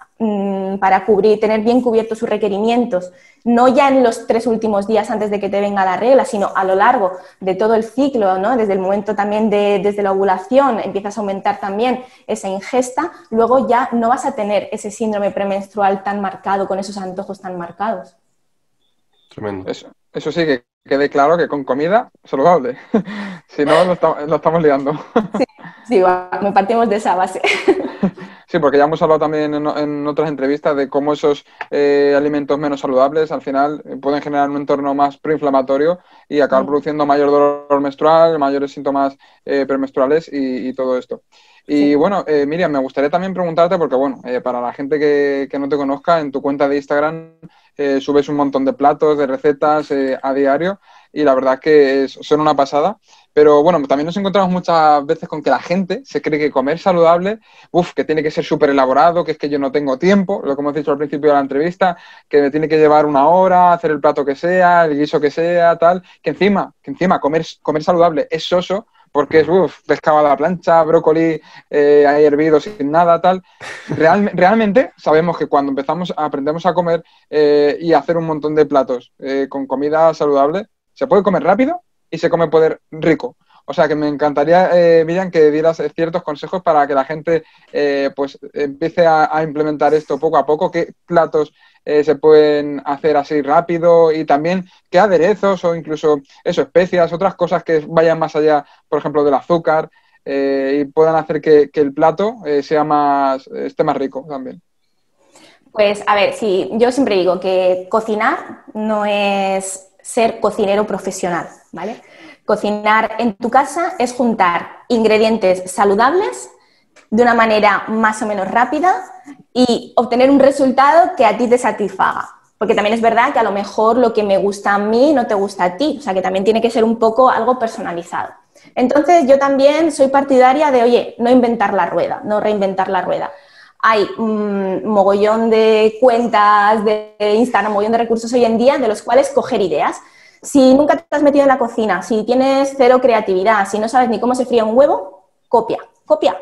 para tener bien cubiertos sus requerimientos, no ya en los 3 últimos días antes de que te venga la regla, sino a lo largo de todo el ciclo, ¿no? Desde el momento también desde la ovulación, empiezas a aumentar también esa ingesta, luego ya no vas a tener ese síndrome premenstrual tan marcado, con esos antojos tan marcados. Tremendo. Eso sí que quede claro que con comida saludable, si no lo estamos liando. Sí, bueno, partimos de esa base. Sí, porque ya hemos hablado también en otras entrevistas de cómo esos alimentos menos saludables al final pueden generar un entorno más preinflamatorio y acabar produciendo mayor dolor menstrual, mayores síntomas premenstruales y todo esto. Y bueno, Miriam, me gustaría también preguntarte, porque bueno, para la gente que no te conozca, en tu cuenta de Instagram subes un montón de platos, de recetas a diario, y la verdad que son una pasada. Pero bueno, también nos encontramos muchas veces con que la gente se cree que comer saludable, que tiene que ser súper elaborado, que es que yo no tengo tiempo, lo que hemos dicho al principio de la entrevista, que me tiene que llevar 1 hora, hacer el plato que sea, el guiso que sea, tal, que encima comer saludable es soso, porque es pescado a la plancha, brócoli ahí hervido sin nada, tal. Realmente sabemos que cuando aprendemos a comer y hacer un montón de platos con comida saludable, se puede comer rápido y se come rico. O sea, que me encantaría, Miriam, que dieras ciertos consejos para que la gente pues empiece a implementar esto poco a poco. ¿Qué platos se pueden hacer así rápido? Y también, ¿qué aderezos o incluso especias, otras cosas que vayan más allá, por ejemplo, del azúcar y puedan hacer que el plato esté más rico también? Pues, a ver, sí, yo siempre digo que cocinar no es ser cocinero profesional, ¿vale? Cocinar en tu casa es juntar ingredientes saludables de una manera más o menos rápida y obtener un resultado que a ti te satisfaga. Porque también es verdad que a lo mejor lo que me gusta a mí no te gusta a ti. O sea, que también tiene que ser un poco algo personalizado. Entonces, yo también soy partidaria de, oye, no inventar la rueda, no reinventar la rueda. Hay mogollón de cuentas de Instagram, mogollón de recursos hoy en día de los cuales coger ideas. Si nunca te has metido en la cocina, si tienes cero creatividad, si no sabes ni cómo se fría un huevo, copia,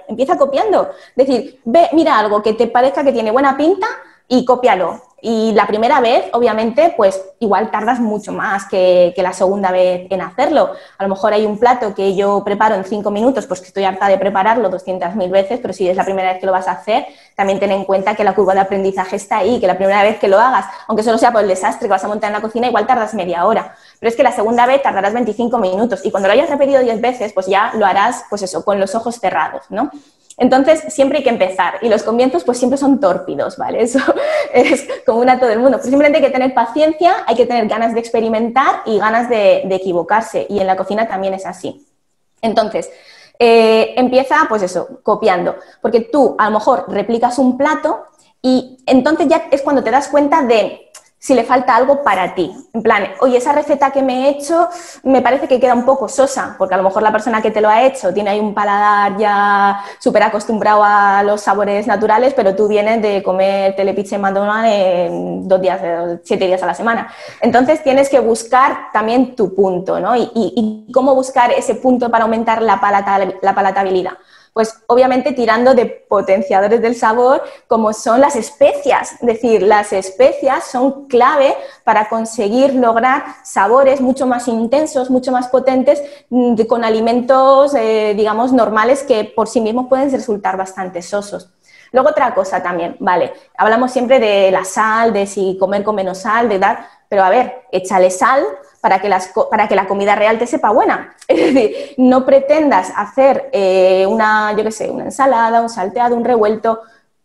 empieza copiando. Es decir, mira algo que te parezca que tiene buena pinta y cópialo. Y la primera vez, obviamente, pues igual tardas mucho más que la segunda vez en hacerlo. A lo mejor hay un plato que yo preparo en 5 minutos, pues que estoy harta de prepararlo 200.000 veces, pero si es la primera vez que lo vas a hacer, también ten en cuenta que la curva de aprendizaje está ahí, que la primera vez que lo hagas, aunque solo sea por el desastre que vas a montar en la cocina, igual tardas media hora. Pero es que la segunda vez tardarás 25 minutos y cuando lo hayas repetido 10 veces, pues ya lo harás, pues eso, con los ojos cerrados, ¿no? Entonces, siempre hay que empezar. Y los comienzos, pues siempre son tórpidos, ¿vale? Eso es común a todo el mundo. Pero simplemente hay que tener paciencia, hay que tener ganas de experimentar y ganas de equivocarse. Y en la cocina también es así. Entonces, empieza, pues eso, copiando. Porque tú, a lo mejor, replicas un plato y entonces ya es cuando te das cuenta de si le falta algo para ti. En plan, oye, esa receta que me he hecho me parece que queda un poco sosa, porque a lo mejor la persona que te lo ha hecho tiene ahí un paladar ya súper acostumbrado a los sabores naturales, pero tú vienes de comer telepizza y McDonald's en 7 días a la semana. Entonces tienes que buscar también tu punto, ¿no? Y cómo buscar ese punto para aumentar la palatabilidad. Pues obviamente tirando de potenciadores del sabor como son las especias. Es decir, las especias son clave para conseguir lograr sabores mucho más intensos, mucho más potentes con alimentos, digamos, normales que por sí mismos pueden resultar bastante sosos. Luego otra cosa también, vale, hablamos siempre de la sal, de si comer con menos sal, de tal, pero a ver, échale sal para que la comida real te sepa buena. Es decir, no pretendas hacer una ensalada, un salteado, un revuelto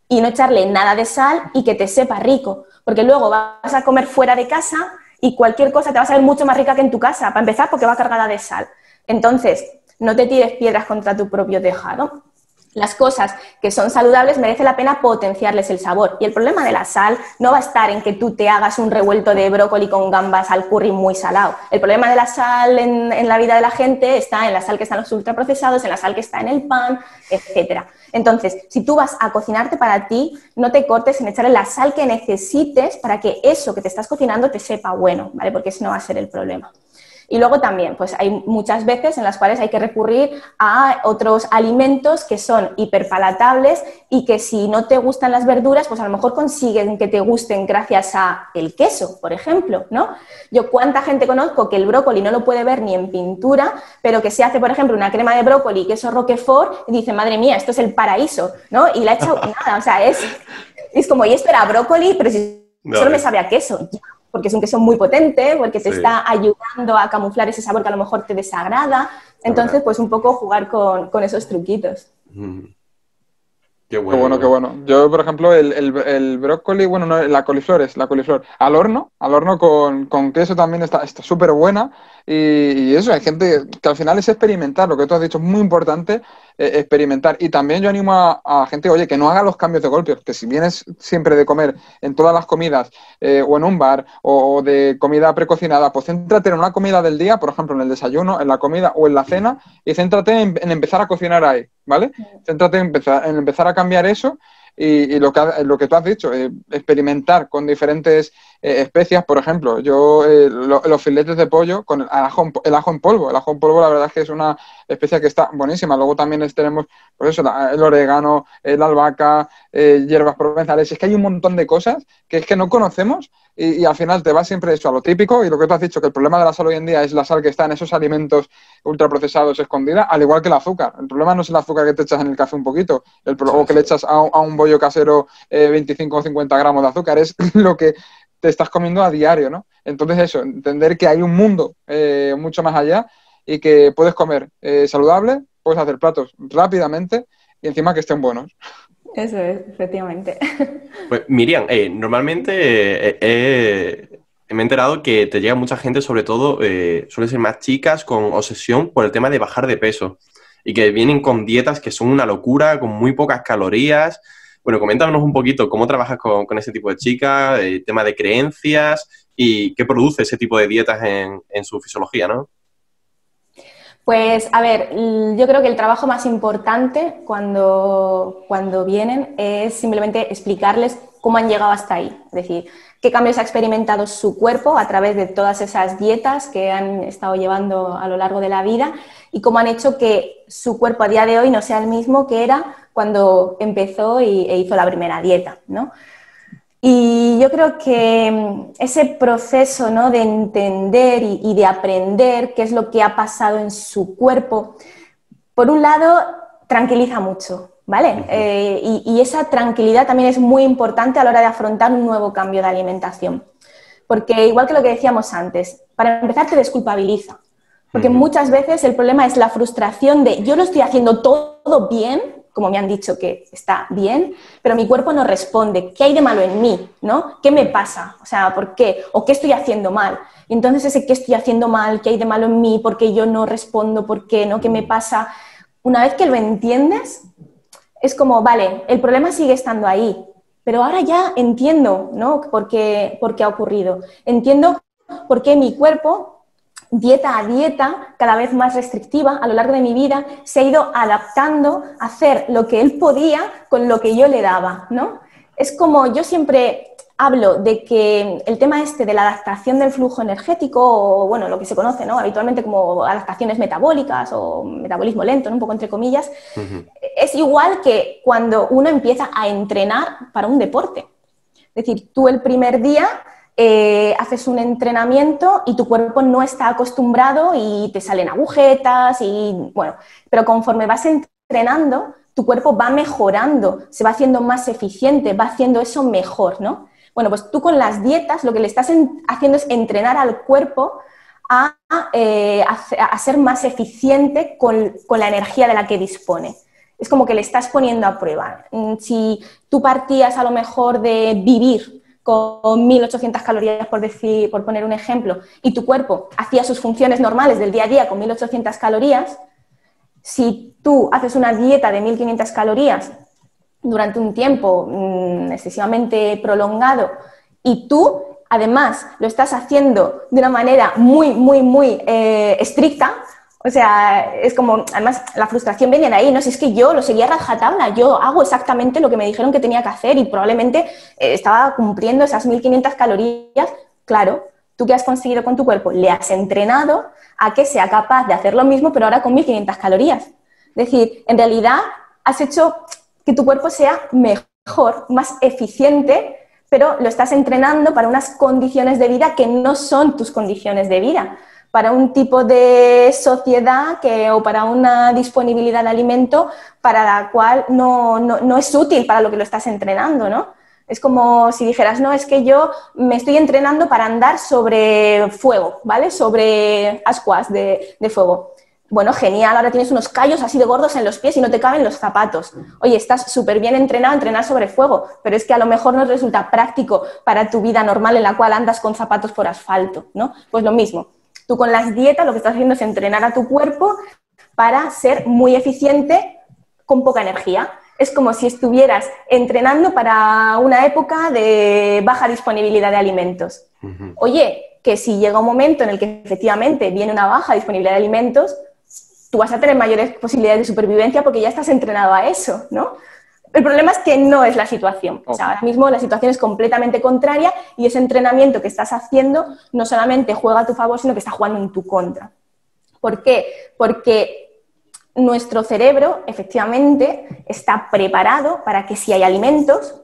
y no echarle nada de sal y que te sepa rico. Porque luego vas a comer fuera de casa y cualquier cosa te va a saber mucho más rica que en tu casa, para empezar, porque va cargada de sal. Entonces, no te tires piedras contra tu propio tejado. Las cosas que son saludables merece la pena potenciarles el sabor. Y el problema de la sal no va a estar en que tú te hagas un revuelto de brócoli con gambas al curry muy salado. El problema de la sal en la vida de la gente está en la sal que está en los ultraprocesados, en la sal que está en el pan, etc. Entonces, si tú vas a cocinarte para ti, no te cortes en echarle la sal que necesites para que eso que te estás cocinando te sepa bueno, ¿vale? Porque ese no va a ser el problema. Y luego también, pues hay muchas veces en las cuales hay que recurrir a otros alimentos que son hiperpalatables y que si no te gustan las verduras, pues a lo mejor consiguen que te gusten gracias al queso, por ejemplo, ¿no? Yo cuánta gente conozco que el brócoli no lo puede ver ni en pintura, pero que se hace, por ejemplo, una crema de brócoli y queso roquefort y dice, madre mía, esto es el paraíso, ¿no? Y la he hecho nada, o sea, es como, y esto era brócoli, pero si solo me sabe a queso, ya. Porque es un queso muy potente, porque te está ayudando a camuflar ese sabor que a lo mejor te desagrada. Entonces, pues un poco jugar con esos truquitos. Qué bueno, qué bueno, qué bueno. Yo, por ejemplo, el brócoli, bueno, no, la coliflor. Al horno con queso también está súper buena. Y eso, hay gente que al final es experimentar. Lo que tú has dicho es muy importante, experimentar. Y también yo animo a gente, oye, que no haga los cambios de golpe. Que si vienes siempre de comer en todas las comidas o en un bar o de comida precocinada, pues céntrate en una comida del día, por ejemplo, en el desayuno, en la comida o en la cena, y céntrate en empezar a cocinar ahí, ¿vale? Céntrate en empezar a cambiar eso. Y lo que tú has dicho, experimentar con diferentes especias. Por ejemplo, yo los filetes de pollo con el ajo en polvo. El ajo en polvo, la verdad es que es una especia que está buenísima. Luego también tenemos, pues eso, el orégano, la albahaca, hierbas provenzales. Es que hay un montón de cosas que es que no conocemos y al final te va siempre eso a lo típico. Y lo que tú has dicho, que el problema de la sal hoy en día es la sal que está en esos alimentos ultraprocesados escondida, al igual que el azúcar. El problema no es el azúcar que te echas en el café un poquito, o que le echas a un bollo casero 25 o 50 gramos de azúcar, es lo que te estás comiendo a diario, ¿no? Entonces eso, entender que hay un mundo mucho más allá y que puedes comer saludable, puedes hacer platos rápidamente y encima que estén buenos. Eso es, efectivamente. Pues, Miriam, normalmente me he enterado que te llega mucha gente, sobre todo, suelen ser más chicas con obsesión por el tema de bajar de peso y que vienen con dietas que son una locura, con muy pocas calorías. Bueno, coméntanos un poquito cómo trabajas con ese tipo de chicas, el tema de creencias y qué produce ese tipo de dietas en su fisiología, ¿no? Pues, a ver, yo creo que el trabajo más importante cuando vienen es simplemente explicarles cómo han llegado hasta ahí. Es decir, qué cambios ha experimentado su cuerpo a través de todas esas dietas que han estado llevando a lo largo de la vida y cómo han hecho que su cuerpo a día de hoy no sea el mismo que era cuando empezó e hizo la primera dieta, ¿no? Y yo creo que ese proceso, ¿no?, de entender y de aprender qué es lo que ha pasado en su cuerpo, por un lado, tranquiliza mucho, ¿vale? Y esa tranquilidad también es muy importante a la hora de afrontar un nuevo cambio de alimentación. Porque igual que lo que decíamos antes, para empezar te desculpabiliza. Porque muchas veces el problema es la frustración de yo lo estoy haciendo todo bien, como me han dicho que está bien, pero mi cuerpo no responde. ¿Qué hay de malo en mí? ¿No? ¿Qué me pasa? O sea, ¿por qué? ¿O qué estoy haciendo mal? Y entonces ese qué estoy haciendo mal, qué hay de malo en mí, por qué yo no respondo, por qué, ¿no? ¿Qué me pasa? Una vez que lo entiendes, es como, vale, el problema sigue estando ahí, pero ahora ya entiendo, ¿no?, por qué ha ocurrido. Entiendo por qué mi cuerpo, dieta a dieta, cada vez más restrictiva a lo largo de mi vida, se ha ido adaptando a hacer lo que él podía con lo que yo le daba, ¿no? Es como yo siempre hablo de que el tema este de la adaptación del flujo energético, o bueno, lo que se conoce, ¿no?, habitualmente como adaptaciones metabólicas o metabolismo lento, ¿no?, un poco entre comillas, es igual que cuando uno empieza a entrenar para un deporte. Es decir, tú el primer día haces un entrenamiento y tu cuerpo no está acostumbrado y te salen agujetas y bueno, pero conforme vas entrenando, tu cuerpo va mejorando, se va haciendo más eficiente, va haciendo eso mejor, ¿no? Bueno, pues tú con las dietas lo que le estás haciendo es entrenar al cuerpo a ser más eficiente con la energía de la que dispone. Es como que le estás poniendo a prueba. Si tú partías a lo mejor de vivir con 1.800 calorías, por poner un ejemplo, y tu cuerpo hacía sus funciones normales del día a día con 1.800 calorías, si tú haces una dieta de 1.500 calorías durante un tiempo excesivamente prolongado y tú, además, lo estás haciendo de una manera muy, muy, muy estricta, o sea, es como, además, la frustración viene de ahí, ¿no? Si es que yo lo seguía rajatabla, yo hago exactamente lo que me dijeron que tenía que hacer y probablemente estaba cumpliendo esas 1.500 calorías. Claro, ¿tú qué has conseguido con tu cuerpo? Le has entrenado a que sea capaz de hacer lo mismo, pero ahora con 1.500 calorías. Es decir, en realidad has hecho que tu cuerpo sea mejor, más eficiente, pero lo estás entrenando para unas condiciones de vida que no son tus condiciones de vida, para un tipo de sociedad o para una disponibilidad de alimento para la cual no es útil para lo que lo estás entrenando, ¿no? Es como si dijeras, no, es que yo me estoy entrenando para andar sobre fuego, ¿vale? Sobre ascuas de fuego. Bueno, genial, ahora tienes unos callos así de gordos en los pies y no te caben los zapatos. Oye, estás súper bien entrenado a entrenar sobre fuego, pero es que a lo mejor no resulta práctico para tu vida normal en la cual andas con zapatos por asfalto, ¿no? Pues lo mismo. Tú con las dietas lo que estás haciendo es entrenar a tu cuerpo para ser muy eficiente con poca energía. Es como si estuvieras entrenando para una época de baja disponibilidad de alimentos. Oye, que si llega un momento en el que efectivamente viene una baja disponibilidad de alimentos, tú vas a tener mayores posibilidades de supervivencia porque ya estás entrenado a eso, ¿no? El problema es que no es la situación. O sea, ahora mismo la situación es completamente contraria y ese entrenamiento que estás haciendo no solamente juega a tu favor, sino que está jugando en tu contra. ¿Por qué? Porque nuestro cerebro, efectivamente, está preparado para que si hay alimentos,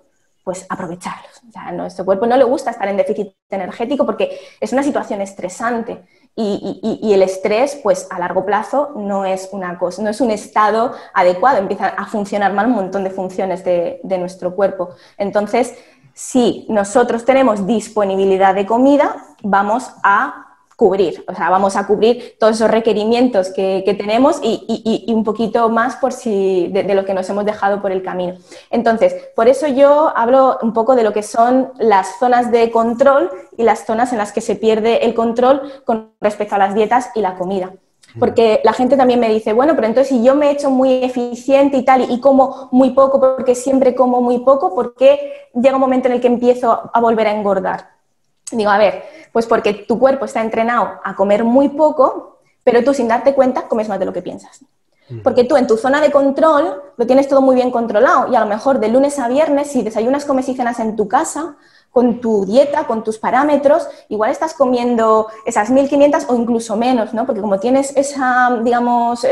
pues aprovecharlos. O sea, a nuestro cuerpo no le gusta estar en déficit energético porque es una situación estresante. Y el estrés, pues a largo plazo, no es un estado adecuado, empiezan a funcionar mal un montón de funciones de nuestro cuerpo. Entonces, si nosotros tenemos disponibilidad de comida, vamos a cubrir, o sea, vamos a cubrir todos esos requerimientos que tenemos y un poquito más por si de lo que nos hemos dejado por el camino. Entonces, por eso yo hablo un poco de lo que son las zonas de control y las zonas en las que se pierde el control con respecto a las dietas y la comida. Porque la gente también me dice, bueno, pero entonces si yo me he hecho muy eficiente y tal y como muy poco porque siempre como muy poco, ¿por qué llega un momento en el que empiezo a volver a engordar? Digo, a ver, pues porque tu cuerpo está entrenado a comer muy poco, pero tú sin darte cuenta comes más de lo que piensas. Porque tú en tu zona de control lo tienes todo muy bien controlado y a lo mejor de lunes a viernes, si desayunas, comes y cenas en tu casa, con tu dieta, con tus parámetros, igual estás comiendo esas 1.500 o incluso menos, ¿no? Porque como tienes esa, digamos,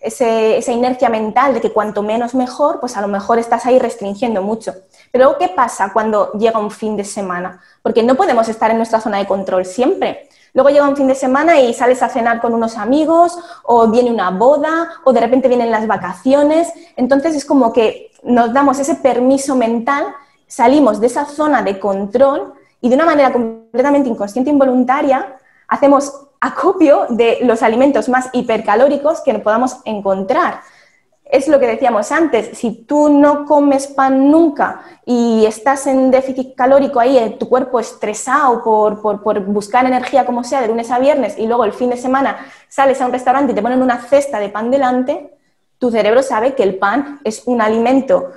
esa inercia mental de que cuanto menos mejor, pues a lo mejor estás ahí restringiendo mucho. Pero ¿qué pasa cuando llega un fin de semana? Porque no podemos estar en nuestra zona de control siempre. Luego llega un fin de semana y sales a cenar con unos amigos, o viene una boda, o de repente vienen las vacaciones. Entonces es como que nos damos ese permiso mental, salimos de esa zona de control y de una manera completamente inconsciente e involuntaria hacemos acopio de los alimentos más hipercalóricos que podamos encontrar. Es lo que decíamos antes, si tú no comes pan nunca y estás en déficit calórico ahí, tu cuerpo estresado por buscar energía como sea de lunes a viernes, y luego el fin de semana sales a un restaurante y te ponen una cesta de pan delante, tu cerebro sabe que el pan es un alimento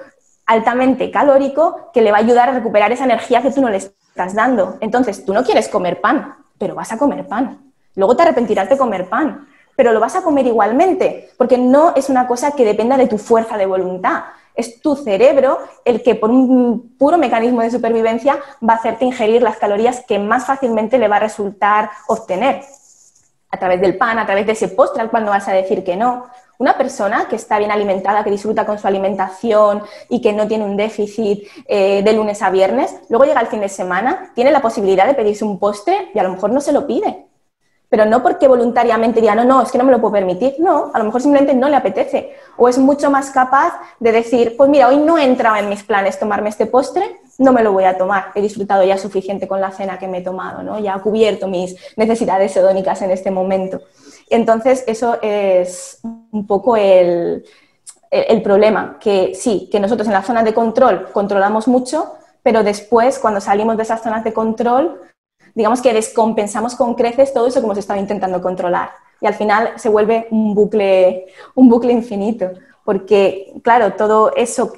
altamente calórico que le va a ayudar a recuperar esa energía que tú no le estás dando. Entonces, tú no quieres comer pan, pero vas a comer pan. Luego te arrepentirás de comer pan, pero lo vas a comer igualmente, porque no es una cosa que dependa de tu fuerza de voluntad. Es tu cerebro el que por un puro mecanismo de supervivencia va a hacerte ingerir las calorías que más fácilmente le va a resultar obtener. A través del pan, a través de ese postre al cual no vas a decir que no. Una persona que está bien alimentada, que disfruta con su alimentación y que no tiene un déficit de lunes a viernes, luego llega el fin de semana, tiene la posibilidad de pedirse un postre y a lo mejor no se lo pide. Pero no porque voluntariamente diga, no, no, es que no me lo puedo permitir. No, a lo mejor simplemente no le apetece. O es mucho más capaz de decir, pues mira, hoy no entraba en mis planes tomarme este postre, no me lo voy a tomar. He disfrutado ya suficiente con la cena que me he tomado, ¿no? Ya he cubierto mis necesidades hedónicas en este momento. Y entonces eso es un poco el problema. Que sí, que nosotros en las zonas de control controlamos mucho, pero después cuando salimos de esas zonas de control, digamos que descompensamos con creces todo eso que hemos estado intentando controlar. Y al final se vuelve un bucle infinito. Porque, claro, todo eso,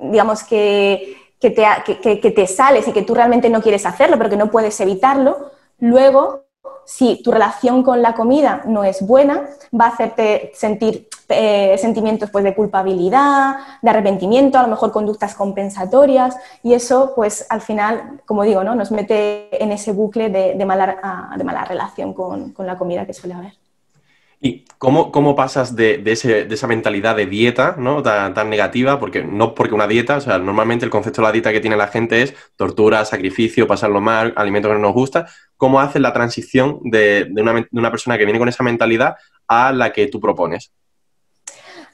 digamos que te sales y que tú realmente no quieres hacerlo, pero que no puedes evitarlo, luego, si tu relación con la comida no es buena, va a hacerte sentir sentimientos pues, de culpabilidad, de arrepentimiento, a lo mejor conductas compensatorias, y eso pues al final, como digo, ¿no? Nos mete en ese bucle de mala relación con la comida que suele haber. ¿Y cómo pasas de esa mentalidad de dieta, ¿no? tan negativa? Porque no porque una dieta, o sea, normalmente el concepto de la dieta que tiene la gente es tortura, sacrificio, pasarlo mal, alimentos que no nos gustan. ¿Cómo haces la transición de una persona que viene con esa mentalidad a la que tú propones?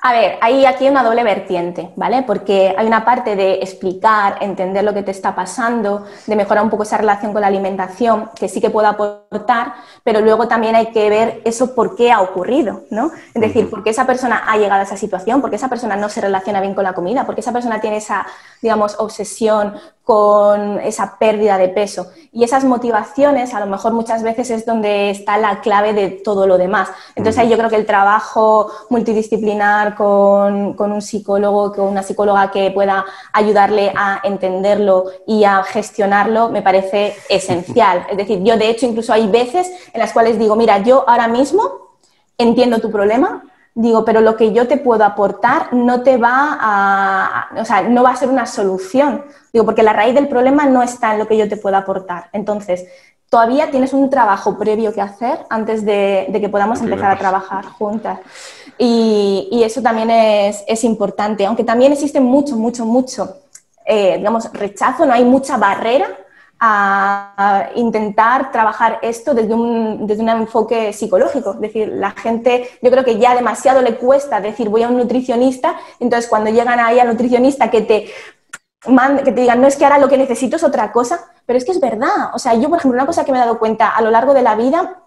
A ver, aquí hay una doble vertiente, ¿vale? Porque hay una parte de explicar, entender lo que te está pasando, de mejorar un poco esa relación con la alimentación, que sí que puedo aportar, pero luego también hay que ver eso por qué ha ocurrido, ¿no? Es decir, por qué esa persona ha llegado a esa situación, por qué esa persona no se relaciona bien con la comida, por qué esa persona tiene esa, digamos, obsesión con esa pérdida de peso. Y esas motivaciones, a lo mejor muchas veces es donde está la clave de todo lo demás. Entonces ahí yo creo que el trabajo multidisciplinar con un psicólogo, con una psicóloga que pueda ayudarle a entenderlo y a gestionarlo, me parece esencial. Es decir, yo de hecho incluso hay veces en las cuales digo, mira, yo ahora mismo entiendo tu problema, digo, pero lo que yo te puedo aportar no te va a... O sea, no va a ser una solución. Digo, porque la raíz del problema no está en lo que yo te pueda aportar. Entonces, todavía tienes un trabajo previo que hacer antes de que podamos empezar a trabajar juntas. Y eso también es importante. Aunque también existe mucho, digamos, rechazo. No hay mucha barrera a intentar trabajar esto desde un enfoque psicológico. Es decir, la gente, yo creo que ya demasiado le cuesta decir voy a un nutricionista, entonces cuando llegan ahí al nutricionista que te digan no, es que ahora lo que necesito es otra cosa, pero es que es verdad. O sea, yo, por ejemplo, una cosa que me he dado cuenta a lo largo de la vida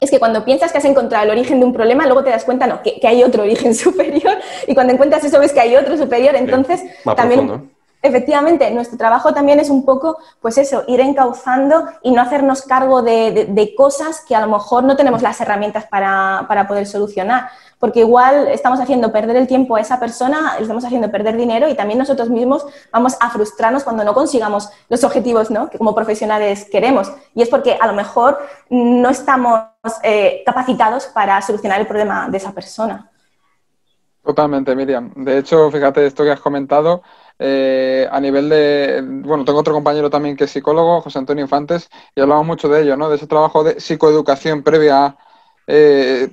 es que cuando piensas que has encontrado el origen de un problema, luego te das cuenta, no, que hay otro origen superior, y cuando encuentras eso ves que hay otro superior, entonces va también... Profundo. Efectivamente, nuestro trabajo también es un poco, pues eso, ir encauzando y no hacernos cargo de cosas que a lo mejor no tenemos las herramientas para poder solucionar, porque igual estamos haciendo perder el tiempo a esa persona, le estamos haciendo perder dinero y también nosotros mismos vamos a frustrarnos cuando no consigamos los objetivos, ¿no? que como profesionales queremos, y es porque a lo mejor no estamos capacitados para solucionar el problema de esa persona. Totalmente, Miriam. De hecho, fíjate esto que has comentado. A nivel de... Bueno, tengo otro compañero también que es psicólogo, José Antonio Infantes, y hablamos mucho de ello, ¿no? De ese trabajo de psicoeducación previa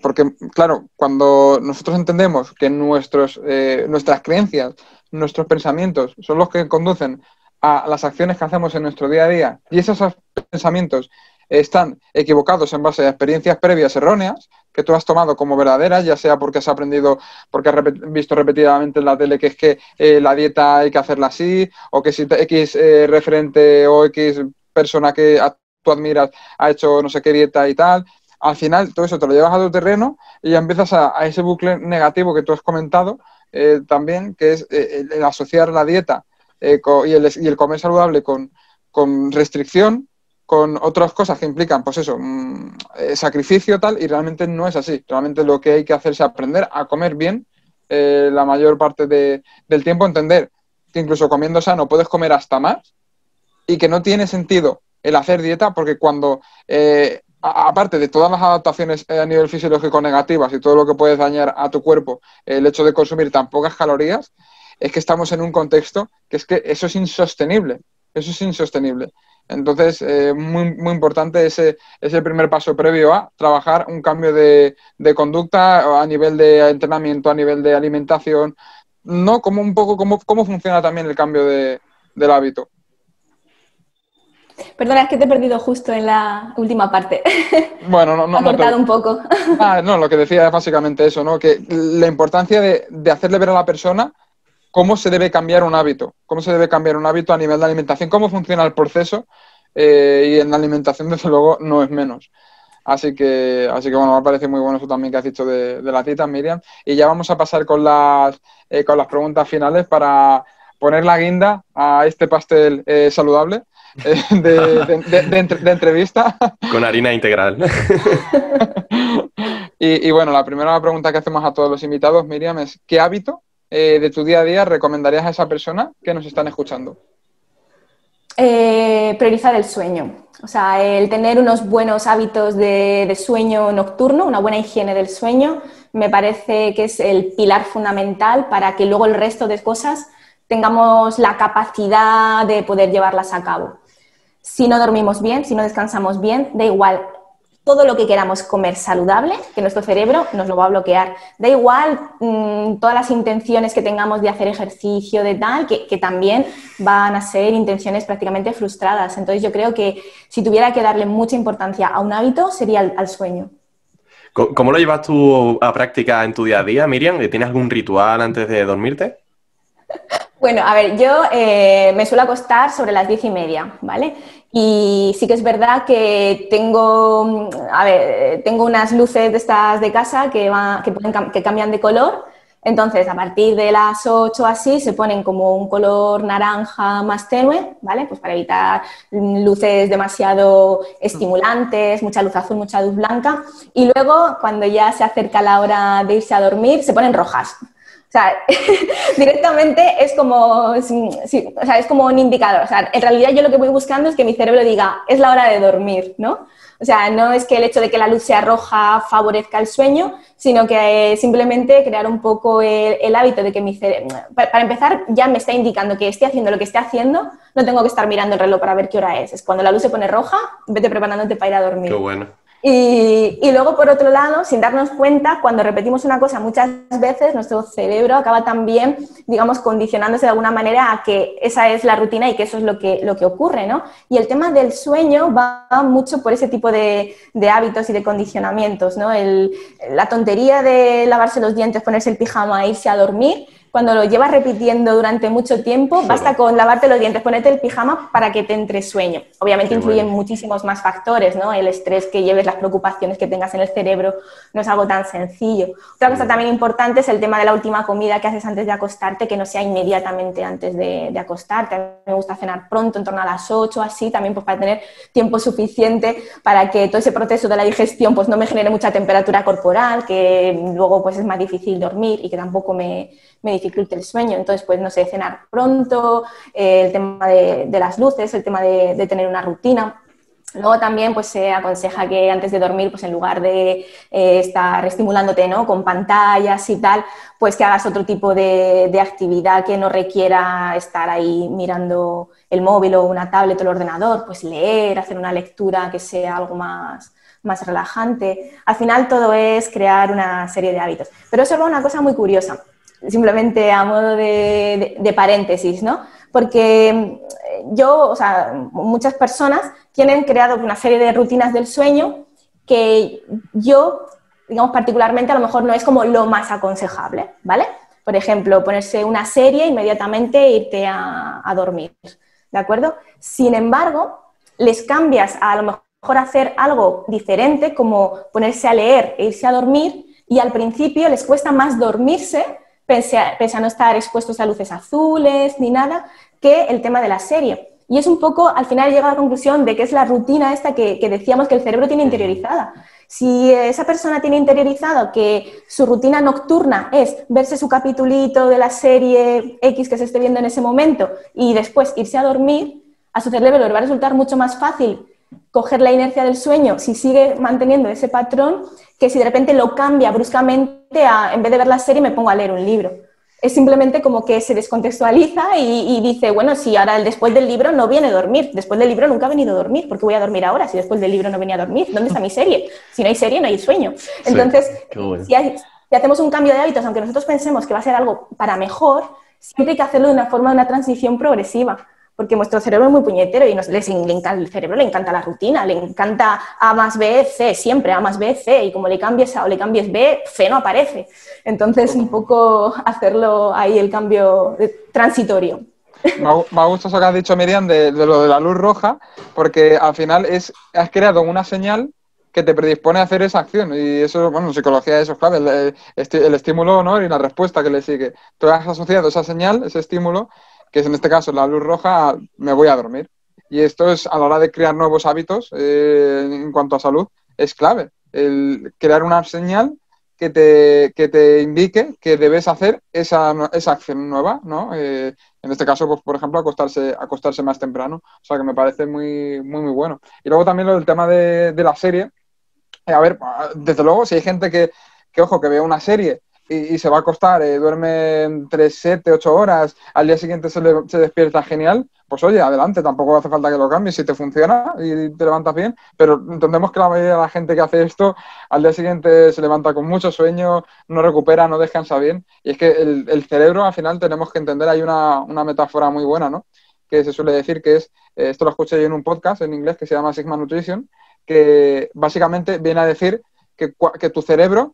Porque, claro, cuando nosotros entendemos que nuestras creencias, nuestros pensamientos son los que conducen a las acciones que hacemos en nuestro día a día y esos pensamientos están equivocados en base a experiencias previas erróneas que tú has tomado como verdaderas, ya sea porque has aprendido, porque has visto repetidamente en la tele que es que la dieta hay que hacerla así, o que si X referente o X persona que tú admiras ha hecho no sé qué dieta y tal. Al final todo eso te lo llevas a tu terreno y ya empiezas a ese bucle negativo que tú has comentado también, que es el asociar la dieta y el comer saludable con restricción, con otras cosas que implican, pues eso, sacrificio tal, y realmente no es así. Realmente lo que hay que hacer es aprender a comer bien la mayor parte del tiempo, entender que incluso comiendo sano puedes comer hasta más y que no tiene sentido el hacer dieta porque cuando, aparte de todas las adaptaciones a nivel fisiológico negativas y todo lo que puedes dañar a tu cuerpo, el hecho de consumir tan pocas calorías, es que estamos en un contexto que es que eso es insostenible, eso es insostenible. Entonces, muy, muy importante ese primer paso previo a trabajar un cambio de conducta a nivel de entrenamiento, a nivel de alimentación, ¿no? Como un poco cómo funciona también el cambio del hábito. Perdona, es que te he perdido justo en la última parte. Bueno, no. Ha cortado un poco. No, lo que decía es básicamente eso, ¿no? Que la importancia de hacerle ver a la persona cómo se debe cambiar un hábito, cómo se debe cambiar un hábito a nivel de alimentación, cómo funciona el proceso y en la alimentación, desde luego, no es menos. Así que bueno, me parece muy bueno eso también que has dicho de las citas, Miriam. Y ya vamos a pasar con las preguntas finales para poner la guinda a este pastel saludable de entrevista. Con harina integral. Y bueno, la primera pregunta que hacemos a todos los invitados, Miriam, es ¿qué hábito de tu día a día recomendarías a esa persona que nos están escuchando? Priorizar el sueño, o sea, el tener unos buenos hábitos de sueño nocturno, una buena higiene del sueño, me parece que es el pilar fundamental para que luego el resto de cosas tengamos la capacidad de poder llevarlas a cabo. Si no dormimos bien, si no descansamos bien, da igual. Todo lo que queramos comer saludable, que nuestro cerebro nos lo va a bloquear. Da igual todas las intenciones que tengamos de hacer ejercicio, de tal, que también van a ser intenciones prácticamente frustradas. Entonces yo creo que si tuviera que darle mucha importancia a un hábito, sería al sueño. ¿Cómo lo llevas tú a práctica en tu día a día, Miriam? ¿Tienes algún ritual antes de dormirte? Bueno, a ver, yo me suelo acostar sobre las 10:30, ¿vale? Y sí que es verdad que tengo unas luces de estas de casa que cambian de color. Entonces, a partir de las 8 así, se ponen como un color naranja más tenue, ¿vale? Pues para evitar luces demasiado estimulantes, mucha luz azul, mucha luz blanca. Y luego, cuando ya se acerca la hora de irse a dormir, se ponen rojas. O sea, directamente es como, sí, o sea, es como un indicador. O sea, en realidad yo lo que voy buscando es que mi cerebro diga, es la hora de dormir, ¿no? O sea, no es que el hecho de que la luz sea roja favorezca el sueño, sino que simplemente crear un poco el hábito de que mi cerebro, para empezar, ya me está indicando que esté haciendo lo que esté haciendo, no tengo que estar mirando el reloj para ver qué hora es. Es cuando la luz se pone roja, vete preparándote para ir a dormir. Qué bueno. Y luego, por otro lado, sin darnos cuenta, cuando repetimos una cosa muchas veces, nuestro cerebro acaba también, digamos, condicionándose de alguna manera a que esa es la rutina y que eso es lo que ocurre, ¿no? Y el tema del sueño va mucho por ese tipo de hábitos y de condicionamientos, ¿no? La tontería de lavarse los dientes, ponerse el pijama e irse a dormir, cuando lo llevas repitiendo durante mucho tiempo, basta con lavarte los dientes, ponerte el pijama para que te entre sueño. Obviamente influyen muchísimos más factores, ¿no? El estrés que lleves, las preocupaciones que tengas en el cerebro, no es algo tan sencillo. Otra cosa también importante es el tema de la última comida que haces antes de acostarte, que no sea inmediatamente antes de acostarte. A mí me gusta cenar pronto, en torno a las 8, así, también pues para tener tiempo suficiente para que todo ese proceso de la digestión pues no me genere mucha temperatura corporal, que luego pues es más difícil dormir y que tampoco me dificulta el sueño. Entonces, pues, no sé, cenar pronto, el tema de las luces, el tema de tener una rutina. Luego también, pues, se aconseja que antes de dormir, pues, en lugar de estar estimulándote, ¿no?, con pantallas y tal, pues que hagas otro tipo de actividad que no requiera estar ahí mirando el móvil o una tablet o el ordenador, pues leer, hacer una lectura que sea algo más más relajante. Al final todo es crear una serie de hábitos. Pero eso va una cosa muy curiosa, simplemente a modo de paréntesis, ¿no? Porque yo, o sea, muchas personas tienen creado una serie de rutinas del sueño que yo, digamos, particularmente a lo mejor no es como lo más aconsejable, ¿vale? Por ejemplo, ponerse una serie e inmediatamente irte a dormir, ¿de acuerdo? Sin embargo, les cambias a lo mejor hacer algo diferente, como ponerse a leer e irse a dormir, y al principio les cuesta más dormirse, pese a no estar expuestos a luces azules ni nada, que el tema de la serie. Y es un poco, al final llega a la conclusión de que es la rutina esta que decíamos que el cerebro tiene interiorizada. Si esa persona tiene interiorizado que su rutina nocturna es verse su capitulito de la serie X que se esté viendo en ese momento y después irse a dormir, a su cerebro le va a resultar mucho más fácil coger la inercia del sueño si sigue manteniendo ese patrón que si de repente lo cambia bruscamente a, en vez de ver la serie, me pongo a leer un libro. Es simplemente como que se descontextualiza y dice, bueno, si ahora después del libro no viene a dormir, después del libro nunca ha venido a dormir, ¿por qué voy a dormir ahora si después del libro no venía a dormir? ¿Dónde está mi serie? Si no hay serie, no hay sueño. Entonces, sí, bueno, si hacemos un cambio de hábitos, aunque nosotros pensemos que va a ser algo para mejor, siempre hay que hacerlo de una forma, de una transición progresiva, porque nuestro cerebro es muy puñetero y el cerebro le encanta la rutina, le encanta A más B, C, siempre A más B, C, y como le cambies A o le cambies B, C no aparece. Entonces, un poco hacerlo ahí el cambio transitorio. Me ha gustado eso que has dicho, Miriam, de lo de la luz roja, porque al final has creado una señal que te predispone a hacer esa acción, y eso, bueno, en psicología eso es clave, el estímulo, ¿no?, y la respuesta que le sigue. Tú has asociado esa señal, ese estímulo, que es en este caso la luz roja, me voy a dormir. Y esto es, a la hora de crear nuevos hábitos en cuanto a salud, es clave. El crear una señal que te indique que debes hacer esa acción nueva, ¿no? En este caso, pues, por ejemplo, acostarse más temprano. O sea, que me parece muy, muy, muy bueno. Y luego también el tema de la serie. A ver, desde luego, si hay gente que ojo, que vea una serie y se va a acostar, duerme 3, 7, 8 horas, al día siguiente se despierta genial, pues oye, adelante, tampoco hace falta que lo cambies, si te funciona y te levantas bien, pero entendemos que la mayoría de la gente que hace esto, al día siguiente se levanta con mucho sueño, no recupera, no descansa bien, y es que el cerebro, al final, tenemos que entender, hay una metáfora muy buena, ¿no?, que se suele decir que es, esto lo escuché yo en un podcast en inglés que se llama Sigma Nutrition, que básicamente viene a decir que tu cerebro,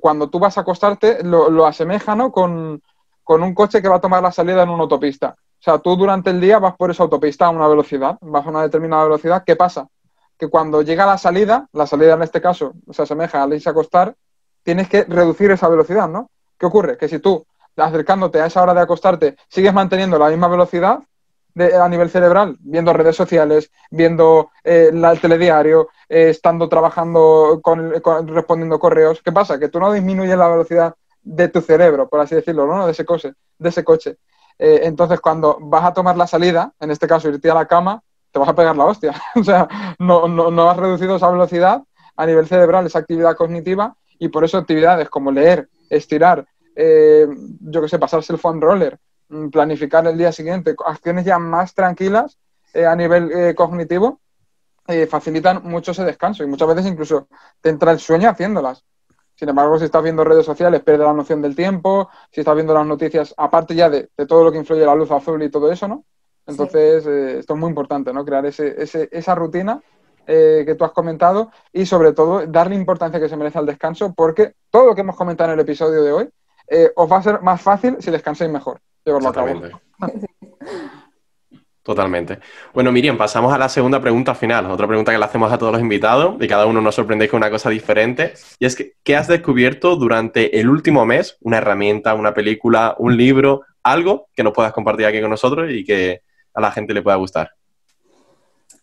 cuando tú vas a acostarte, lo asemeja, ¿no?, con un coche que va a tomar la salida en una autopista. O sea, tú durante el día vas por esa autopista a una velocidad, vas a una determinada velocidad. ¿Qué pasa? Que cuando llega la salida en este caso se asemeja al irse a acostar, tienes que reducir esa velocidad, ¿no? ¿Qué ocurre? Que si tú, acercándote a esa hora de acostarte, sigues manteniendo la misma velocidad a nivel cerebral, viendo redes sociales, viendo el telediario, estando trabajando, respondiendo correos, ¿qué pasa? Que tú no disminuyes la velocidad de tu cerebro, por así decirlo, ¿no?, de ese coche. Entonces, cuando vas a tomar la salida, en este caso irte a la cama, te vas a pegar la hostia. O sea, no has reducido esa velocidad a nivel cerebral, esa actividad cognitiva, y por eso actividades como leer, estirar, yo qué sé, pasarse el foam roller, planificar el día siguiente, acciones ya más tranquilas a nivel cognitivo, facilitan mucho ese descanso y muchas veces incluso te entra el sueño haciéndolas. Sin embargo, si estás viendo redes sociales, pierdes la noción del tiempo, si estás viendo las noticias, aparte ya de todo lo que influye la luz azul y todo eso, ¿no? Entonces, sí, esto es muy importante, ¿no? Crear esa rutina que tú has comentado y, sobre todo, darle importancia que se merece al descanso, porque todo lo que hemos comentado en el episodio de hoy os va a ser más fácil si descansáis mejor. Exactamente. Totalmente. Bueno, Miriam, pasamos a la segunda pregunta final, otra pregunta que le hacemos a todos los invitados y cada uno nos sorprendéis con una cosa diferente, y es que, ¿qué has descubierto durante el último mes? Una herramienta, una película, un libro, algo que nos puedas compartir aquí con nosotros y que a la gente le pueda gustar.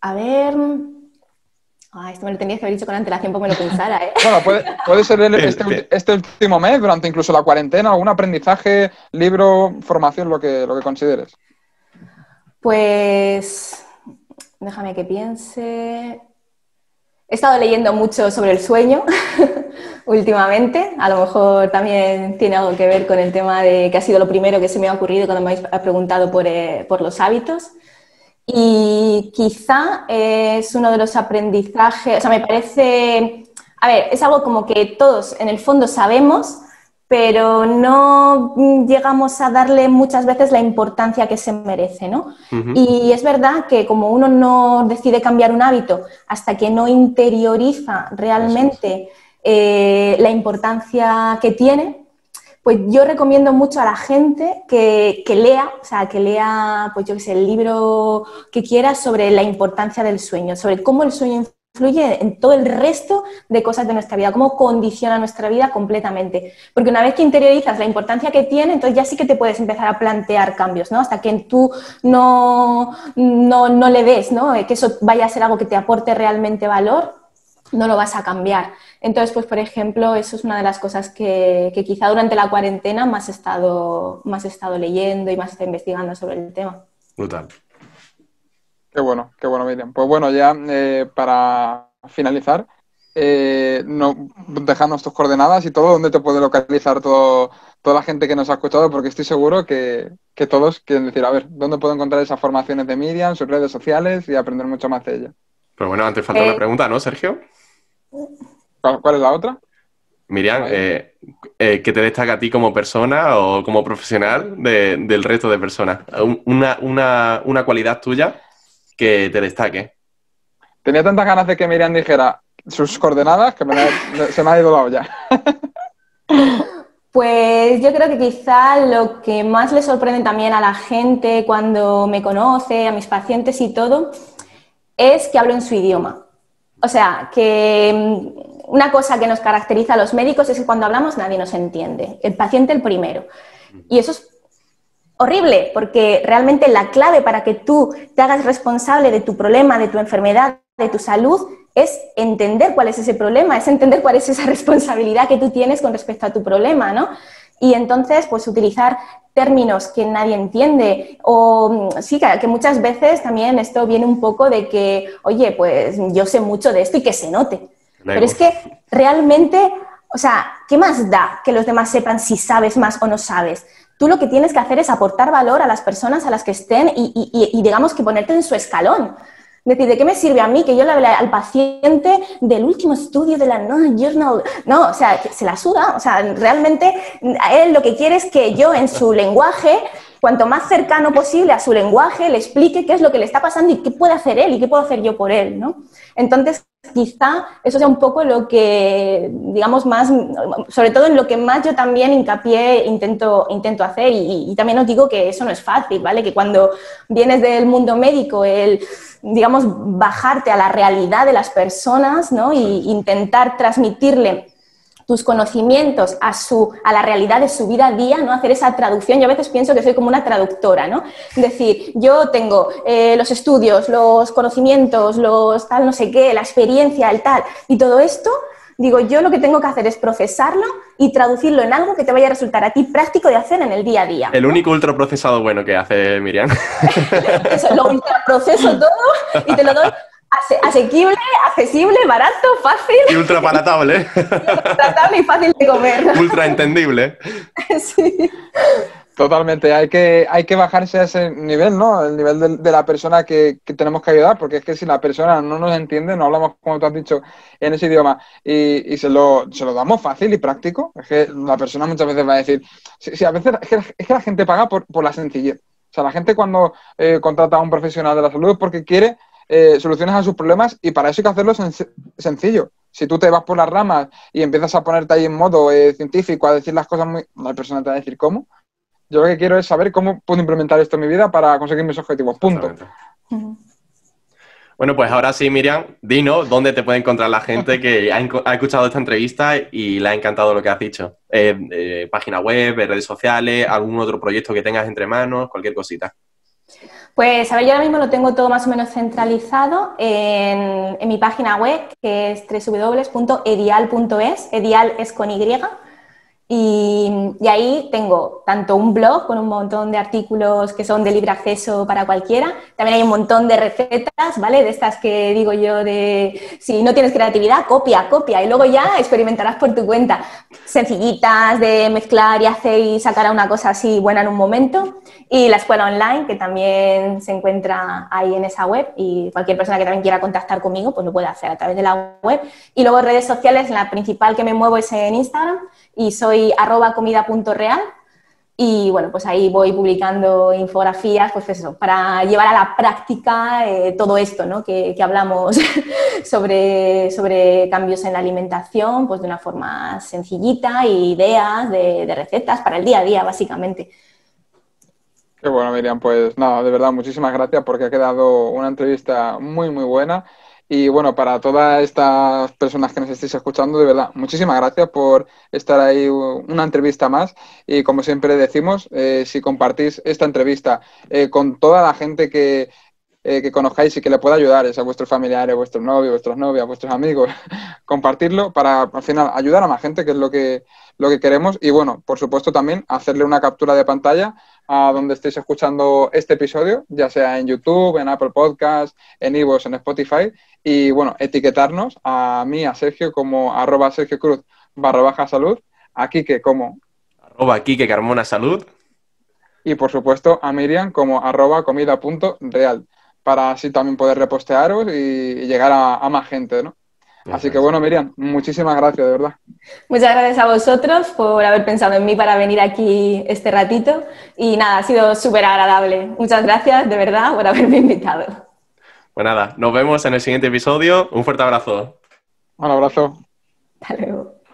A ver... Ah, esto me lo tenías que haber dicho con antelación para que me lo pensara, ¿eh? Bueno, puede ser este último mes, durante incluso la cuarentena, algún aprendizaje, libro, formación, lo que consideres. Pues, déjame que piense... He estado leyendo mucho sobre el sueño últimamente. A lo mejor también tiene algo que ver con el tema de que ha sido lo primero que se me ha ocurrido cuando me habéis preguntado por los hábitos. Y quizá es uno de los aprendizajes, o sea, me parece, a ver, es algo como que todos en el fondo sabemos, pero no llegamos a darle muchas veces la importancia que se merece, ¿no? Uh-huh. Y es verdad que como uno no decide cambiar un hábito hasta que no interioriza realmente la importancia que tiene, pues yo recomiendo mucho a la gente que lea, o sea, que lea, pues yo qué sé, el libro que quiera sobre la importancia del sueño, sobre cómo el sueño influye en todo el resto de cosas de nuestra vida, cómo condiciona nuestra vida completamente. Porque una vez que interiorizas la importancia que tiene, entonces ya sí que te puedes empezar a plantear cambios, ¿no? Hasta que tú no le ves, ¿no? Que eso vaya a ser algo que te aporte realmente valor, no lo vas a cambiar. Entonces, pues por ejemplo, eso es una de las cosas que quizá durante la cuarentena más he estado leyendo y más he estado investigando sobre el tema. Brutal. Qué bueno, Miriam. Pues bueno, ya para finalizar, déjanos tus coordenadas y todo, dónde te puede localizar toda la gente que nos ha escuchado, porque estoy seguro que todos quieren decir, a ver, ¿dónde puedo encontrar esas formaciones de Miriam, sus redes sociales y aprender mucho más de ella? Pero bueno, antes falta una pregunta, ¿no, Sergio? ¿Cuál es la otra? Miriam, ¿qué te destaca a ti como persona o como profesional del resto de personas? Una cualidad tuya que te destaque. Tenía tantas ganas de que Miriam dijera sus coordenadas que se me ha ido la olla. Pues yo creo que quizá lo que más le sorprende también a la gente cuando me conoce, a mis pacientes y todo, es que hablo en su idioma. O sea, que una cosa que nos caracteriza a los médicos es que cuando hablamos nadie nos entiende. El paciente el primero. Y eso es horrible, porque realmente la clave para que tú te hagas responsable de tu problema, de tu enfermedad, de tu salud, es entender cuál es ese problema, es entender cuál es esa responsabilidad que tú tienes con respecto a tu problema, ¿no? Y entonces, pues utilizar términos que nadie entiende o sí, que muchas veces también esto viene un poco de que, oye, pues yo sé mucho de esto y que se note. Pero es que realmente, o sea, ¿qué más da que los demás sepan si sabes más o no sabes? Tú lo que tienes que hacer es aportar valor a las personas a las que estén y digamos que ponerte en su escalón. Es decir, ¿de qué me sirve a mí que yo le hable al paciente del último estudio de la New Journal? No, o sea, se la suda. O sea, realmente a él lo que quiere es que yo en su lenguaje, cuanto más cercano posible a su lenguaje, le explique qué es lo que le está pasando y qué puede hacer él y qué puedo hacer yo por él, ¿no? Entonces, quizá eso sea un poco lo que, digamos, más, sobre todo en lo que más yo también hincapié intento hacer y también os digo que eso no es fácil, ¿vale? Que cuando vienes del mundo médico, digamos, bajarte a la realidad de las personas, ¿no? Y intentar transmitirle tus conocimientos a la realidad de su vida a día, ¿no? Hacer esa traducción. Yo a veces pienso que soy como una traductora, ¿no? Es decir, yo tengo los estudios, los conocimientos, los tal no sé qué, la experiencia, el tal, y todo esto, digo, yo lo que tengo que hacer es procesarlo y traducirlo en algo que te vaya a resultar a ti práctico de hacer en el día a día, ¿no? El único ultraprocesado bueno que hace Miriam. Eso, lo ultraproceso todo y te lo doy asequible, accesible, barato, fácil. Y ultrapalatable. Ultrapalatable y fácil de comer. Ultraentendible. Sí. Totalmente. Hay que bajarse a ese nivel, ¿no? El nivel de la persona que tenemos que ayudar, porque es que si la persona no nos entiende, no hablamos, como tú has dicho, en ese idioma y se lo damos fácil y práctico, es que la persona muchas veces va a decir... Sí, a veces es que la gente paga por la sencillez. O sea, la gente cuando contrata a un profesional de la salud es porque quiere soluciones a sus problemas y para eso hay que hacerlo sencillo. Si tú te vas por las ramas y empiezas a ponerte ahí en modo científico, a decir las cosas muy... La persona te va a decir cómo... Yo lo que quiero es saber cómo puedo implementar esto en mi vida para conseguir mis objetivos. Punto. Bueno, pues ahora sí, Miriam, dinos dónde te puede encontrar la gente que ha escuchado esta entrevista y le ha encantado lo que has dicho. Página web, redes sociales, algún otro proyecto que tengas entre manos, cualquier cosita. Pues, a ver, yo ahora mismo lo tengo todo más o menos centralizado en mi página web, que es www.edial.es. Edial es con Y. Y ahí tengo tanto un blog con un montón de artículos que son de libre acceso para cualquiera, también hay un montón de recetas, ¿vale? De estas que digo yo de, si no tienes creatividad, copia, copia, y luego ya experimentarás por tu cuenta. Sencillitas de mezclar y hacer y sacar a una cosa así buena en un momento. Y la escuela online, que también se encuentra ahí en esa web, y cualquier persona que también quiera contactar conmigo, pues lo puede hacer a través de la web. Y luego redes sociales, la principal que me muevo es en Instagram, y soy @comida.real, y bueno, pues ahí voy publicando infografías, pues eso, para llevar a la práctica todo esto, ¿no? Que hablamos sobre cambios en la alimentación, pues de una forma sencillita, y ideas de recetas para el día a día, básicamente. Qué bueno, Miriam, pues nada, de verdad, muchísimas gracias, porque ha quedado una entrevista muy, muy buena. Y bueno, para todas estas personas que nos estéis escuchando, de verdad, muchísimas gracias por estar ahí una entrevista más. Y como siempre decimos, si compartís esta entrevista con toda la gente que conozcáis y que le pueda ayudar, es a vuestros familiares, vuestros novios, vuestras novias, vuestros amigos, compartirlo para al final ayudar a más gente, que es lo que queremos. Y bueno, por supuesto también hacerle una captura de pantalla a donde estéis escuchando este episodio, ya sea en YouTube, en Apple Podcast, en iVoox, en Spotify, y bueno, etiquetarnos a mí, a Sergio, como @SergioCruz_salud, a Kike como @KikeCarmonaSalud, y por supuesto a Miriam como @comida.real, para así también poder repostearos y llegar a más gente, ¿no? Así que bueno, Miriam, muchísimas gracias, de verdad. Muchas gracias a vosotros por haber pensado en mí para venir aquí este ratito. Y nada, ha sido súper agradable. Muchas gracias, de verdad, por haberme invitado. Pues nada, nos vemos en el siguiente episodio. Un fuerte abrazo. Un abrazo. Hasta luego.